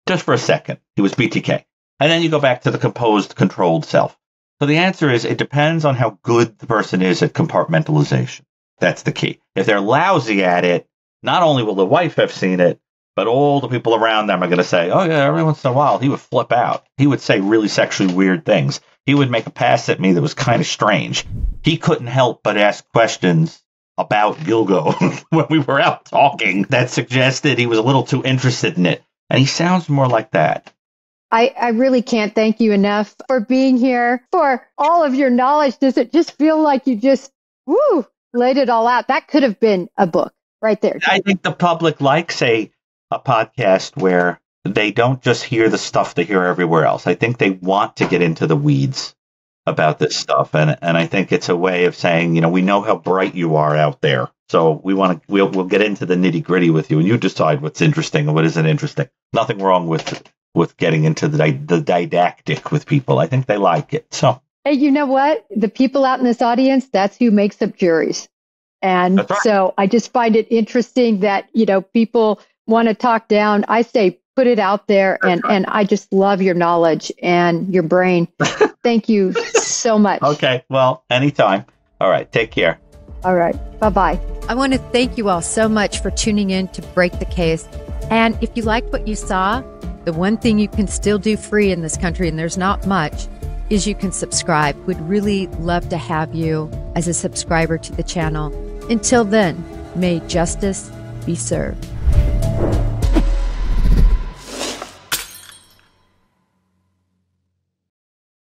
Just for a second, he was BTK. And then you go back to the composed, controlled self. So the answer is it depends on how good the person is at compartmentalization. That's the key. If they're lousy at it, not only will the wife have seen it, but all the people around them are going to say, oh, yeah, every once in a while, he would flip out. He would say really sexually weird things. He would make a pass at me that was kind of strange. He couldn't help but ask questions about Gilgo when we were out talking that suggested he was a little too interested in it. And he sounds more like that. I really can't thank you enough for being here, for all of your knowledge. Does it just feel like you just, woo, laid it all out? That could have been a book right there. I think the public likes a podcast where they don't just hear the stuff they hear everywhere else. I think they want to get into the weeds about this stuff. And I think it's a way of saying, you know, we know how bright you are out there. So we want to, we'll get into the nitty gritty with you, and you decide what's interesting and what isn't interesting. Nothing wrong with getting into the didactic with people. I think they like it. So, hey, you know what? The people out in this audience, that's who makes up juries. And right. So I just find it interesting that, you know, people want to talk down. I say, put it out there. That's right. And I just love your knowledge and your brain. Thank you so much. Okay. Well, anytime. All right. Take care. All right. Bye-bye. I want to thank you all so much for tuning in to Break the Case. And if you liked what you saw, the one thing you can still do free in this country, and there's not much, is you can subscribe. We'd really love to have you as a subscriber to the channel. Until then, may justice be served.